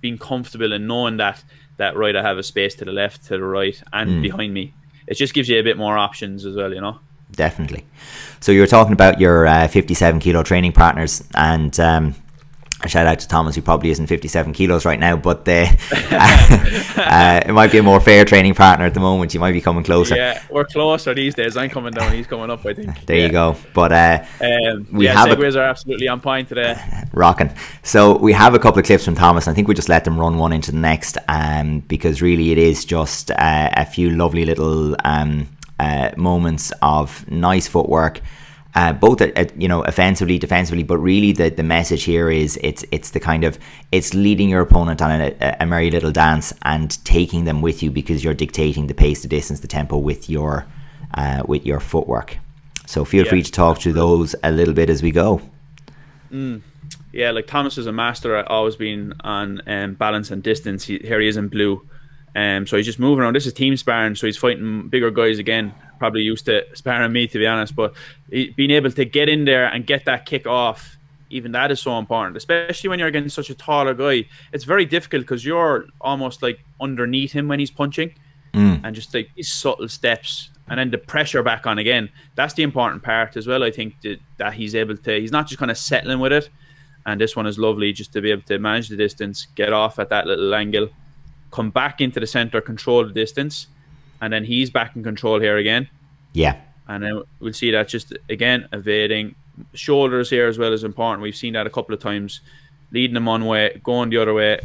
being comfortable and knowing that, that right, I have a space to the left, to the right, and mm. behind me. It just gives you a bit more options as well, you know? Definitely. So you were talking about your uh, fifty-seven kilo training partners, and um, a shout out to Thomas, who probably isn't fifty-seven kilos right now, but uh, uh, it might be a more fair training partner at the moment. You might be coming closer. Yeah, we're closer these days. I'm coming down, he's coming up, I think. There yeah. you go. But uh, um, we yeah, have segues are absolutely on point today. Rocking. So we have a couple of clips from Thomas. I think we just let them run one into the next, um, because really it is just uh, a few lovely little... Um, Uh, moments of nice footwork, uh, both at, at, you know, offensively, defensively, but really the, the message here is it's it's the kind of it's leading your opponent on a, a merry little dance and taking them with you, because you're dictating the pace, the distance, the tempo with your uh, with your footwork. So feel yeah. free to talk to those a little bit as we go. Mm. Yeah, like Thomas is a master at always being on um, balance and distance. He, here he is in blue. Um, so he's just moving around. This is team sparring, so he's fighting bigger guys again. Probably used to sparring me, to be honest. But he, being able to get in there and get that kick off, even that is so important, especially when you're against such a taller guy. It's very difficult because you're almost like underneath him when he's punching, mm. and just like these subtle steps, and then the pressure back on again. That's the important part as well. I think that, that he's able to. He's not just kind of settling with it. And this one is lovely, just to be able to manage the distance, get off at that little angle, come back into the center, control the distance, and then he's back in control here again. Yeah. And then we'll see that just, again, evading. Shoulders here as well is important. We've seen that a couple of times. Leading them one way, going the other way,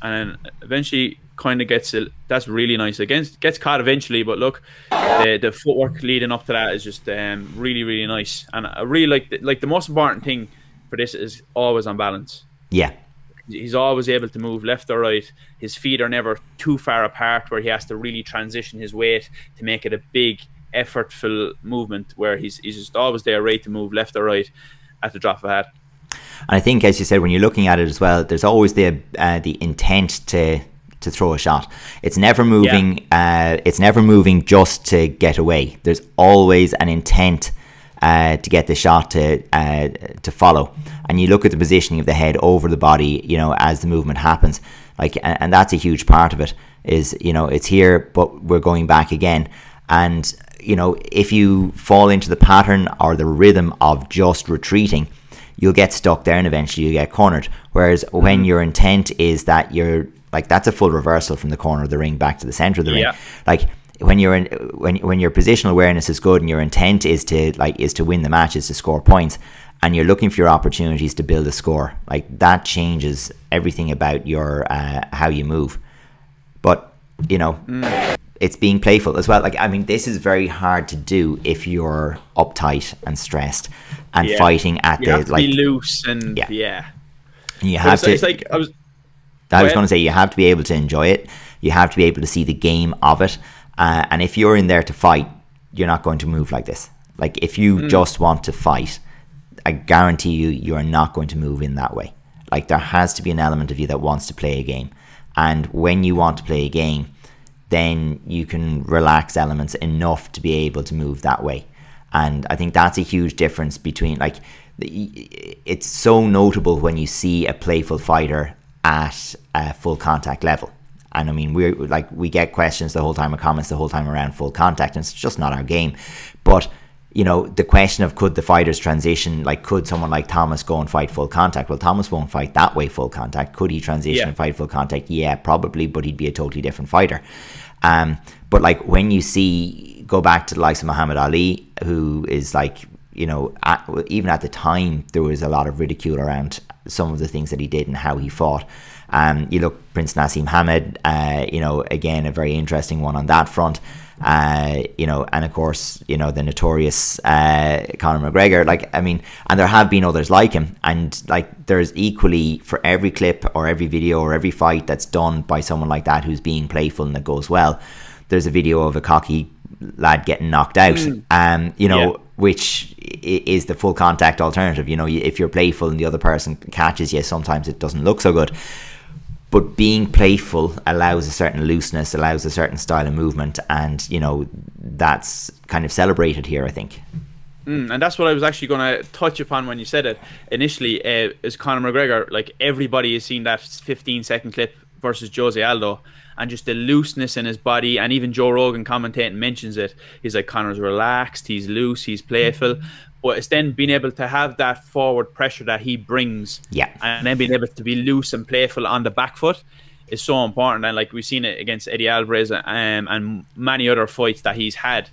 and then eventually kind of gets, a, that's really nice. Again, gets caught eventually, but look, the, the footwork leading up to that is just um, really, really nice. And I really like, the, like the most important thing for this is always on balance. Yeah. He's always able to move left or right. His feet are never too far apart where he has to really transition his weight to make it a big, effortful movement, where he's, he's just always there, ready to move left or right at the drop of a hat. And I think, as you said, when you're looking at it as well, there's always the uh, the intent to to throw a shot. It's never moving. Yeah. Uh, it's never moving just to get away. There's always an intent Uh, to get the shot to uh, to follow, and you look at the positioning of the head over the body, you know, as the movement happens, like, and, and that's a huge part of it. Is, you know, it's here, but we're going back again, and you know, if you fall into the pattern or the rhythm of just retreating, you'll get stuck there, and eventually you get cornered. Whereas when your intent is that you're like, that's a full reversal from the corner of the ring back to the center of the yeah. ring, like. When you're in, when when your positional awareness is good and your intent is to like is to win the match, is to score points, and you're looking for your opportunities to build a score, like that changes everything about your uh, how you move. But you know, mm. it's being playful as well. Like, I mean, this is very hard to do if you're uptight and stressed and yeah. fighting at you the have to like be loose and yeah. yeah. And you have it's to. It's like I was. I was going to say you have to be able to enjoy it. You have to be able to see the game of it. Uh, and if you're in there to fight, you're not going to move like this. Like if you mm. just want to fight, I guarantee you, you're not going to move in that way. Like there has to be an element of you that wants to play a game. And when you want to play a game, then you can relax elements enough to be able to move that way. And I think that's a huge difference between, like, it's so notable when you see a playful fighter at a full contact level. And I mean, we're like, we get questions the whole time or comments the whole time around full contact, and it's just not our game. But, you know, the question of could the fighters transition, like could someone like Thomas go and fight full contact? Well, Thomas won't fight that way full contact. Could he transition yeah. and fight full contact? Yeah, probably, but he'd be a totally different fighter. Um, but like when you see, go back to the likes of Muhammad Ali, who is like, you know, at, even at the time, there was a lot of ridicule around some of the things that he did and how he fought. Um, you look, Prince Nassim Hamed, uh, you know, again, a very interesting one on that front. Uh, you know, and of course, you know, the notorious uh, Conor McGregor. Like, I mean, and there have been others like him. And like, there's equally for every clip or every video or every fight that's done by someone like that who's being playful and that goes well, there's a video of a cocky lad getting knocked out. Mm. Um, you know, yeah. which is the full contact alternative. You know, if you're playful and the other person catches you, sometimes it doesn't look so good. But being playful allows a certain looseness, allows a certain style of movement, and you know that's kind of celebrated here, I think. Mm, and that's what I was actually going to touch upon when you said it initially. Uh, is Conor McGregor, like everybody has seen that fifteen second clip versus Jose Aldo, and just the looseness in his body, and even Joe Rogan commentating mentions it. He's like, Conor's relaxed, he's loose, he's playful. But it's then being able to have that forward pressure that he brings, yeah, and then being able to be loose and playful on the back foot is so important. And like we've seen it against Eddie Alvarez um, and many other fights that he's had.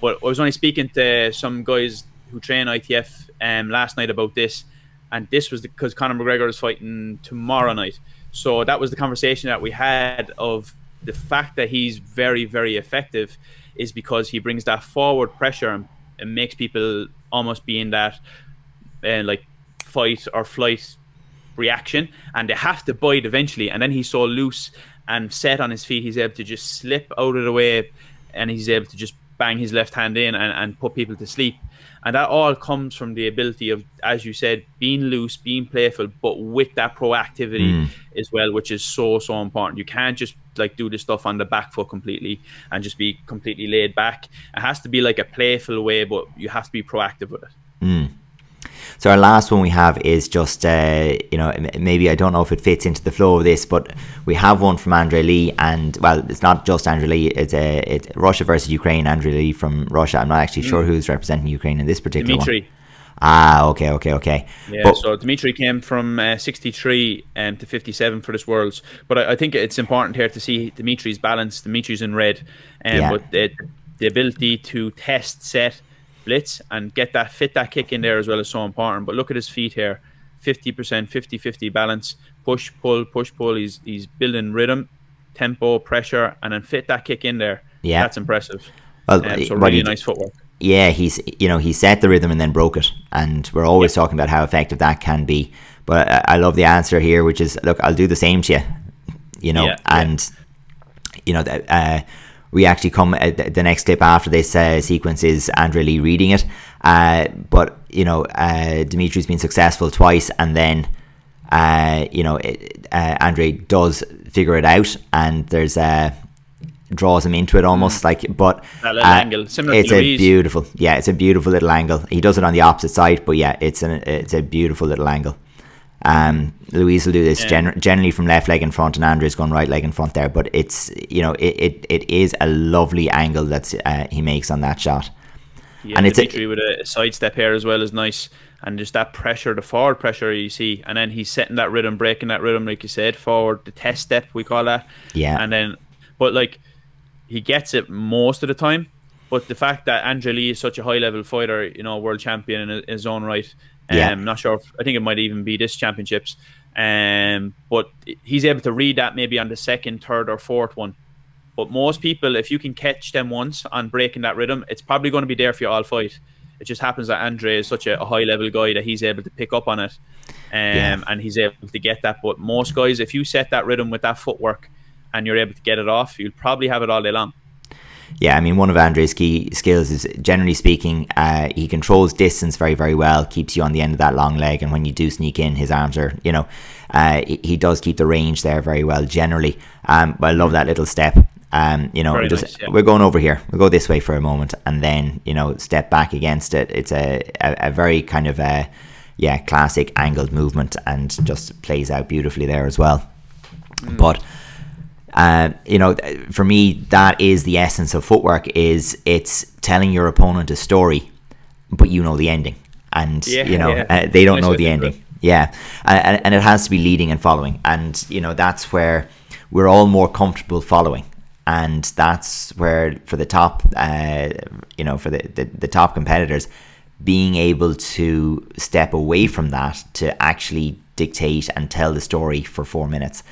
But I was only speaking to some guys who train I T F um, last night about this, and this was because Conor McGregor is fighting tomorrow night. So that was the conversation that we had of the fact that he's very, very effective is because he brings that forward pressure and, and makes people almost be in that uh, like fight or flight reaction, and they have to bite eventually. And then he's so loose and set on his feet, he's able to just slip out of the way, and he's able to just bang his left hand in and, and put people to sleep. And that all comes from the ability of, as you said, being loose, being playful, but with that proactivity mm. as well, which is so, so important. You can't just like do this stuff on the back foot completely and just be completely laid back. It has to be like a playful way, but you have to be proactive with it. Mm. So our last one we have is just, uh, you know, maybe I don't know if it fits into the flow of this, but we have one from Andrei Li, and well, it's not just Andrei Li, it's, a, it's Russia versus Ukraine, Andrei Li from Russia. I'm not actually mm. sure who's representing Ukraine in this particular Dmitry. one. Ah, okay, okay, okay. Yeah, but, so Dmitry came from uh, sixty-three um, to fifty-seven for this Worlds. But I, I think it's important here to see Dmitry's balance. Dmitry's in red, um, yeah. but the, the ability to test, set, blitz and get that fit that kick in there as well is so important. But look at his feet here, fifty percent, fifty fifty balance, push pull, push pull. He's he's building rhythm, tempo, pressure, and then fit that kick in there. Yeah, that's impressive. Well, um, so really he, nice footwork. Yeah, he's you know he set the rhythm and then broke it, and we're always yep. talking about how effective that can be. But I, I love the answer here, which is look, I'll do the same to you, you know, yeah, and yeah. you know that. Uh, We actually come, uh, the next clip after this uh, sequence is Andrei Li reading it. Uh, but, you know, uh, Dmitri's been successful twice, and then, uh, you know, it, uh, Andrei does figure it out, and there's uh, draws him into it almost. like. But that little uh, angle. Similar it's to Louise. a beautiful, yeah, it's a beautiful little angle. He does it on the opposite side, but yeah, it's, an, it's a beautiful little angle. Um, Louise will do this yeah. gen generally from left leg in front, and Andrew's going right leg in front there. But it's you know it it, it is a lovely angle that uh, he makes on that shot. Yeah, and Dmitry it's a, with a side step here as well is nice, and just that pressure, the forward pressure you see, and then he's setting that rhythm, breaking that rhythm, like you said, forward the test step we call that. Yeah, and then but like he gets it most of the time. But the fact that Andrei Li is such a high level fighter, you know, world champion in his own right. Yeah. Um, not sure if, I think it might even be this championships um, but he's able to read that maybe on the second, third or fourth one. But most people, if you can catch them once on breaking that rhythm, it's probably going to be there for you all fight. It just happens that Andrei is such a, a high-level guy that he's able to pick up on it, um, yeah. and he's able to get that. But most guys, if you set that rhythm with that footwork and you're able to get it off, you'll probably have it all day long. Yeah, I mean, one of Andrei's key skills is, generally speaking, uh, he controls distance very, very well, keeps you on the end of that long leg, and when you do sneak in, his arms are, you know, uh, he does keep the range there very well, generally. Um, but I love that little step. Um, you know, very just nice, yeah. we're going over here, we'll go this way for a moment, and then, you know, step back against it. It's a, a, a very kind of, a, yeah, classic angled movement, and just plays out beautifully there as well. Mm. But... Uh, you know, for me, that is the essence of footwork. Is it's telling your opponent a story, but you know the ending, and yeah, you know yeah. uh, they don't nice know the ending. It. Yeah, and, and it has to be leading and following, and you know that's where we're all more comfortable following, and that's where for the top, uh, you know, for the, the the top competitors, being able to step away from that to actually dictate and tell the story for four minutes.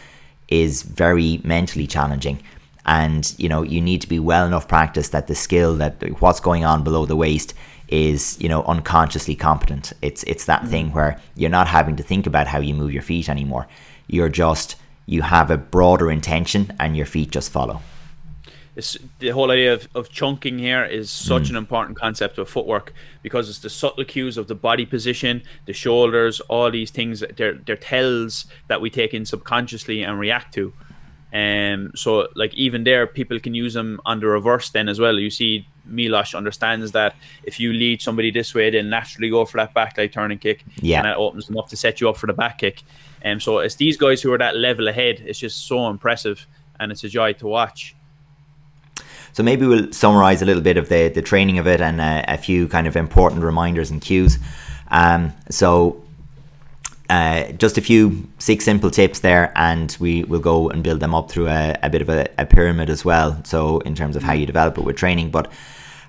Is very mentally challenging, and you know you need to be well enough practiced that the skill that what's going on below the waist is you know unconsciously competent. It's it's that mm-hmm. thing where you're not having to think about how you move your feet anymore. You're just you have a broader intention, and your feet just follow. It's, the whole idea of, of chunking here is such mm. an important concept of footwork, because it's the subtle cues of the body position, the shoulders, all these things, they're, they're tells that we take in subconsciously and react to. Um, so like even there, people can use them on the reverse then as well. You see Miłosz understands that if you lead somebody this way, they'll naturally go for that back leg turning kick, yeah. and that opens them up to set you up for the back kick. And um, so it's these guys who are that level ahead. It's just so impressive, and it's a joy to watch. So maybe we'll summarize a little bit of the, the training of it and a, a few kind of important reminders and cues. Um, so uh, just a few six simple tips there, and we will go and build them up through a, a bit of a, a pyramid as well. So in terms of how you develop it with training, but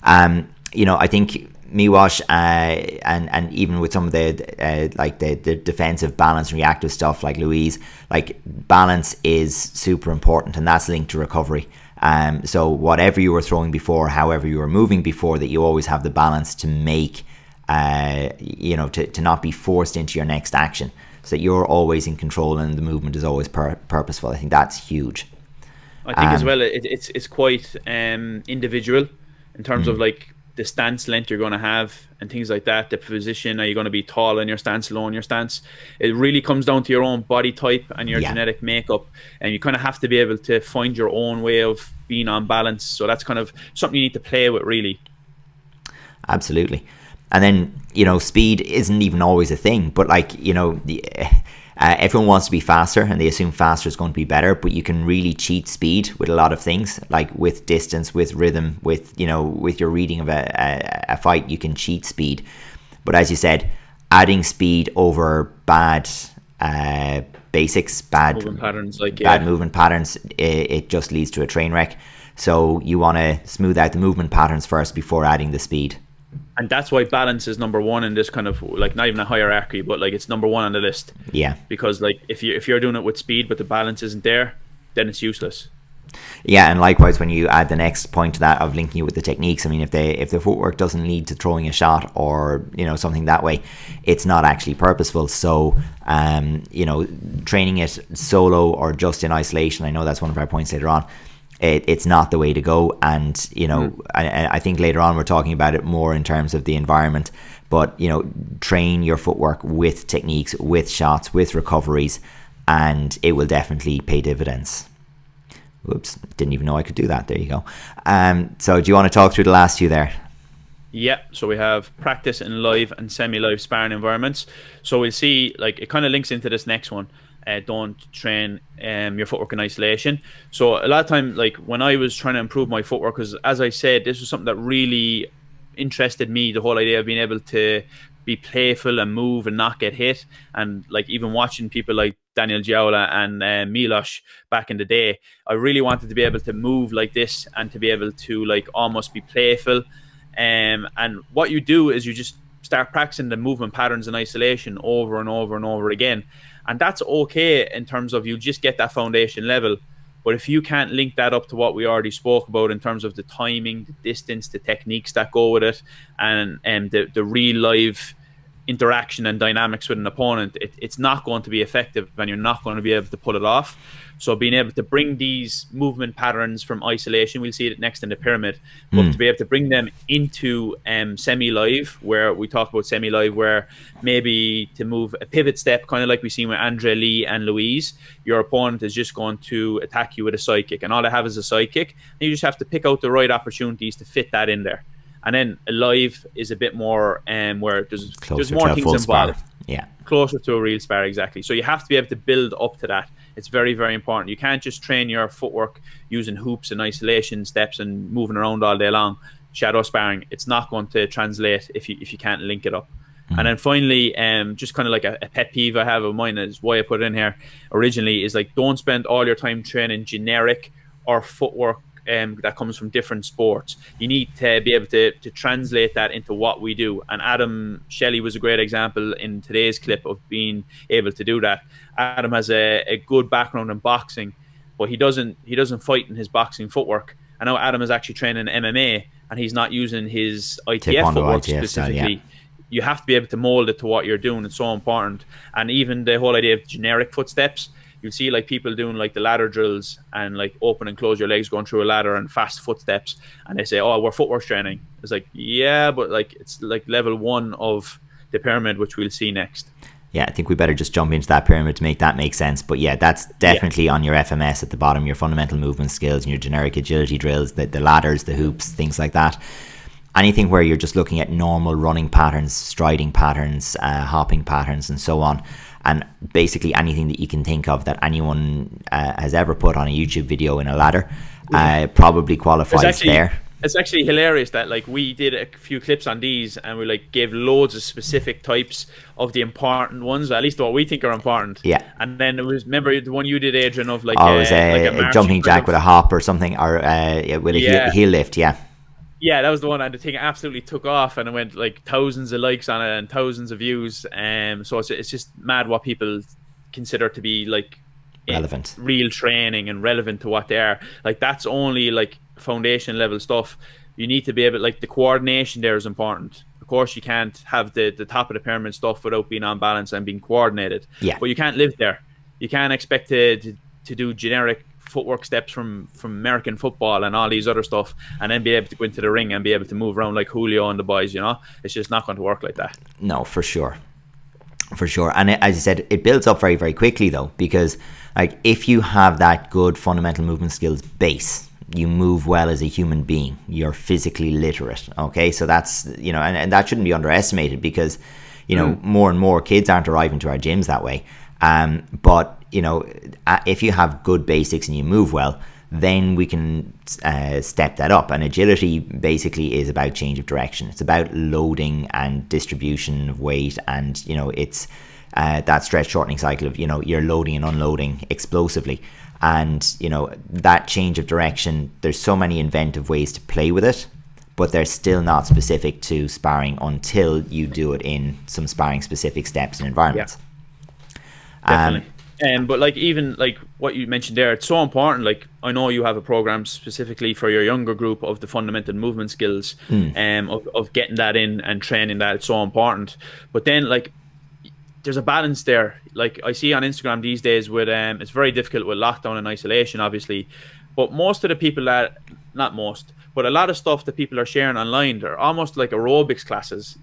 um, you know, I think Miłosz uh, and and even with some of the uh, like the, the defensive balance and reactive stuff like Louise, like balance is super important, and that's linked to recovery. Um, so whatever you were throwing before, however you were moving before, that you always have the balance to make, uh, you know, to, to not be forced into your next action, so that you're always in control and the movement is always pur purposeful. I think that's huge. I think um, as well, it, it's, it's quite um, individual in terms mm-hmm. of like the stance length you're going to have and things like that, the position, are you going to be tall in your stance, low in your stance? It really comes down to your own body type and your yeah. genetic makeup, and you kind of have to be able to find your own way of being on balance. So that's kind of something you need to play with, really. Absolutely. And then, you know, speed isn't even always a thing, but like, you know, the, uh, everyone wants to be faster and they assume faster is going to be better, but you can really cheat speed with a lot of things, like with distance, with rhythm, with, you know, with your reading of a, a, a fight, you can cheat speed. But as you said, adding speed over bad uh, basics, bad movement patterns, like, bad yeah. movement patterns it, it just leads to a train wreck. So you want to smooth out the movement patterns first before adding the speed. And that's why balance is number one in this kind of, like, not even a hierarchy, but like it's number one on the list. Yeah. Because like if you if you're doing it with speed but the balance isn't there, then it's useless. Yeah, and likewise when you add the next point to that of linking it with the techniques, I mean if they if the footwork doesn't lead to throwing a shot or, you know, something that way, it's not actually purposeful. So um, you know, training it solo or just in isolation, I know that's one of our points later on. It, it's not the way to go, and you know mm. I, I think later on we're talking about it more in terms of the environment, but you know train your footwork with techniques, with shots, with recoveries, and it will definitely pay dividends. Oops, didn't even know I could do that. There you go. Um, so do you want to talk through the last few there? Yeah, so we have practice in live and semi-live sparring environments. So we'll see, like it kind of links into this next one. Uh, don't train um, your footwork in isolation. So a lot of time, like when I was trying to improve my footwork, because as I said, this was something that really interested me, the whole idea of being able to be playful and move and not get hit. And like even watching people like Daniel Jawa and uh, Miłosz back in the day, I really wanted to be able to move like this and to be able to like almost be playful. Um, and what you do is you just start practicing the movement patterns in isolation over and over and over again. And that's okay in terms of you just get that foundation level. But if you can't link that up to what we already spoke about in terms of the timing, the distance, the techniques that go with it, and and the, the real live interaction and dynamics with an opponent, it, it's not going to be effective, and you're not going to be able to pull it off. So being able to bring these movement patterns from isolation, we'll see it next in the pyramid, but mm. to be able to bring them into um, semi-live, where we talk about semi-live, where maybe to move a pivot step, kind of like we've seen with Andrei Li and Louise, your opponent is just going to attack you with a side kick, and all they have is a side kick, and you just have to pick out the right opportunities to fit that in there. And then live is a bit more um, where there's, there's more things involved. Yeah. Closer to a real spar, exactly. So you have to be able to build up to that. It's very, very important. You can't just train your footwork using hoops and isolation steps and moving around all day long. Shadow sparring, it's not going to translate if you, if you can't link it up. Mm-hmm. And then finally, um, just kind of like a, a pet peeve I have of mine, is why I put it in here originally, is like, don't spend all your time training generic or footwork Um, that comes from different sports. You need to be able to, to translate that into what we do. And Adam Shelley was a great example in today's clip of being able to do that. Adam has a, a good background in boxing, but he doesn't he doesn't fight in his boxing footwork. I know Adam is actually training M M A, and he's not using his I T F footwork I T F specifically. Style, yeah. You have to be able to mold it to what you're doing. It's so important. And even the whole idea of generic footsteps, you'll see like people doing like the ladder drills and like open and close your legs going through a ladder and fast footsteps, and they say, oh, we're footwork training. It's like, yeah, but like it's like level one of the pyramid, which we'll see next. Yeah, I think we better just jump into that pyramid to make that make sense. But yeah, that's definitely yeah. on your F M S at the bottom, your fundamental movement skills and your generic agility drills, the, the ladders, the hoops, things like that. Anything where you're just looking at normal running patterns, striding patterns, uh, hopping patterns, and so on. And basically anything that you can think of that anyone uh, has ever put on a YouTube video in a ladder uh, probably qualifies it's actually, there. It's actually hilarious that like we did a few clips on these, and we like gave loads of specific types of the important ones, at least what we think are important. Yeah. And then it was, remember the one you did, Adrian, of like, oh, a, a, like a, a jumping jack with a hop or something, or uh, with a yeah. heel, heel lift, yeah. Yeah, that was the one, and the thing absolutely took off, and it went like thousands of likes on it and thousands of views. Um, so it's, it's just mad what people consider to be like relevant, real training and relevant to what they are. Like that's only like foundation level stuff. You need to be able, like the coordination there is important. Of course, you can't have the the top of the pyramid stuff without being on balance and being coordinated. Yeah, but you can't live there. You can't expect to to, to do generic footwork steps from from American football and all these other stuff, and then be able to go into the ring and be able to move around like Julio and the boys. You know, it's just not going to work like that. No, for sure, for sure. And it, as you said, it builds up very, very quickly though, because like if you have that good fundamental movement skills base, you move well as a human being. You're physically literate. Okay, so that's, you know, and, and that shouldn't be underestimated, because you know mm. more and more kids aren't arriving to our gyms that way. Um, but you know, if you have good basics and you move well, then we can uh, step that up. And agility basically is about change of direction. It's about loading and distribution of weight, and you know, it's uh, that stretch shortening cycle of, you know, you're loading and unloading explosively, and you know, that change of direction. There's so many inventive ways to play with it, but they're still not specific to sparring until you do it in some sparring specific steps and environments. Yeah. Definitely. Um, um, but like even like what you mentioned there, it's so important. Like I know you have a program specifically for your younger group of the fundamental movement skills, mm. um, of, of getting that in and training that. It's so important. But then like there's a balance there. Like I see on Instagram these days with um, it's very difficult with lockdown and isolation, obviously. But most of the people that, not most, but a lot of stuff that people are sharing online, they're almost like aerobics classes.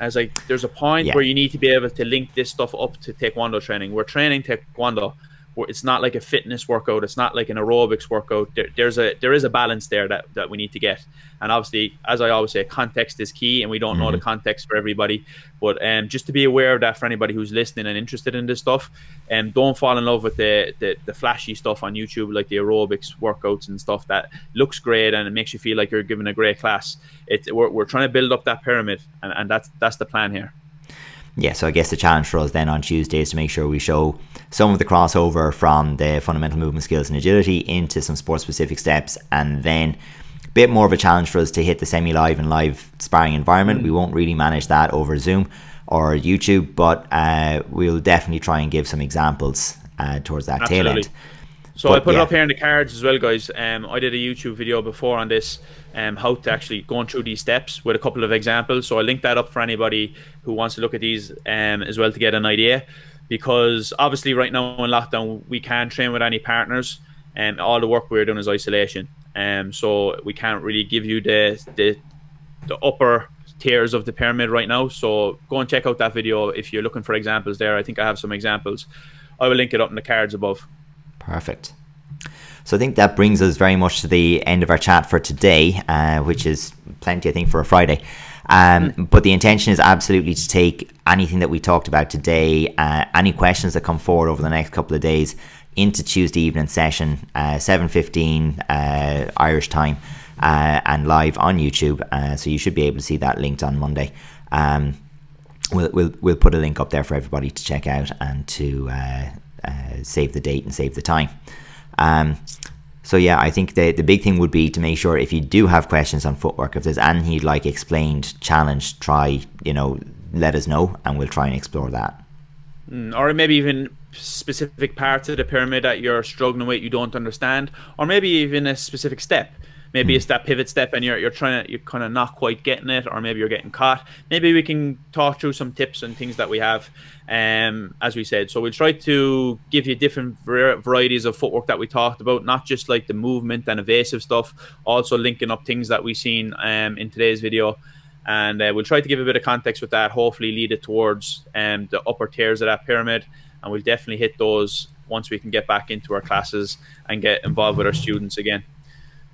As like, there's a point yeah. where you need to be able to link this stuff up to Taekwondo training. We're training Taekwondo. It's not like a fitness workout. It's not like an aerobics workout. There, there's a there is a balance there that that we need to get. And obviously, as I always say, context is key, and we don't mm-hmm. know the context for everybody. But um, just to be aware of that for anybody who's listening and interested in this stuff, and um, don't fall in love with the, the the flashy stuff on YouTube, like the aerobics workouts and stuff that looks great and it makes you feel like you're giving a great class. It we're we're trying to build up that pyramid, and, and that's that's the plan here. Yeah, so I guess the challenge for us then on Tuesday is to make sure we show some of the crossover from the fundamental movement skills and agility into some sport specific steps, and then a bit more of a challenge for us to hit the semi-live and live sparring environment. We won't really manage that over Zoom or YouTube, but uh, we'll definitely try and give some examples uh, towards that Absolutely. tail end. So but, I put yeah. it up here in the cards as well, guys. Um, I did a YouTube video before on this, um, how to actually go through these steps with a couple of examples. So I linked that up for anybody who wants to look at these um, as well to get an idea. Because obviously right now in lockdown, we can't train with any partners. And all the work we're doing is isolation. Um, so we can't really give you the, the, the upper tiers of the pyramid right now. So go and check out that video if you're looking for examples there. I think I have some examples. I will link it up in the cards above. Perfect. So I think that brings us very much to the end of our chat for today, uh, which is plenty, I think, for a Friday. Um, but the intention is absolutely to take anything that we talked about today, uh, any questions that come forward over the next couple of days into Tuesday evening session, uh, seven fifteen uh, Irish time, uh, and live on YouTube. Uh, so you should be able to see that linked on Monday. Um, we'll, we'll, we'll put a link up there for everybody to check out and to uh, uh, save the date and save the time. Um, so yeah, I think the, the big thing would be to make sure if you do have questions on footwork, if there's anything you'd like explained, challenged, try, you know, let us know and we'll try and explore that. Mm, or maybe even specific parts of the pyramid that you're struggling with, you don't understand, or maybe even a specific step. Maybe it's that pivot step and you're, you're trying to, you're kind of not quite getting it, or maybe you're getting caught. Maybe we can talk through some tips and things that we have, um, as we said. So we'll try to give you different varieties of footwork that we talked about, not just like the movement and evasive stuff, also linking up things that we've seen um, in today's video. And uh, we'll try to give a bit of context with that, hopefully lead it towards um, the upper tiers of that pyramid. And we'll definitely hit those once we can get back into our classes and get involved with our students again.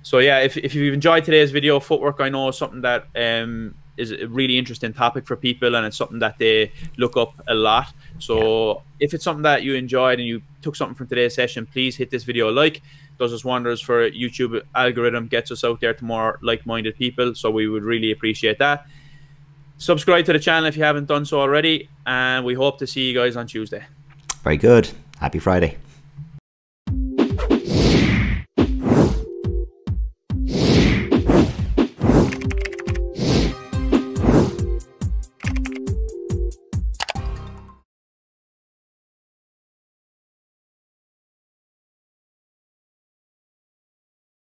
So yeah, if, if you've enjoyed today's video, footwork, I know is something that um, is a really interesting topic for people, and it's something that they look up a lot. So yeah. if it's something that you enjoyed and you took something from today's session, please hit this video a like. It does us wonders for YouTube algorithm, gets us out there to more like-minded people. So we would really appreciate that. Subscribe to the channel if you haven't done so already, and we hope to see you guys on Tuesday. Very good. Happy Friday.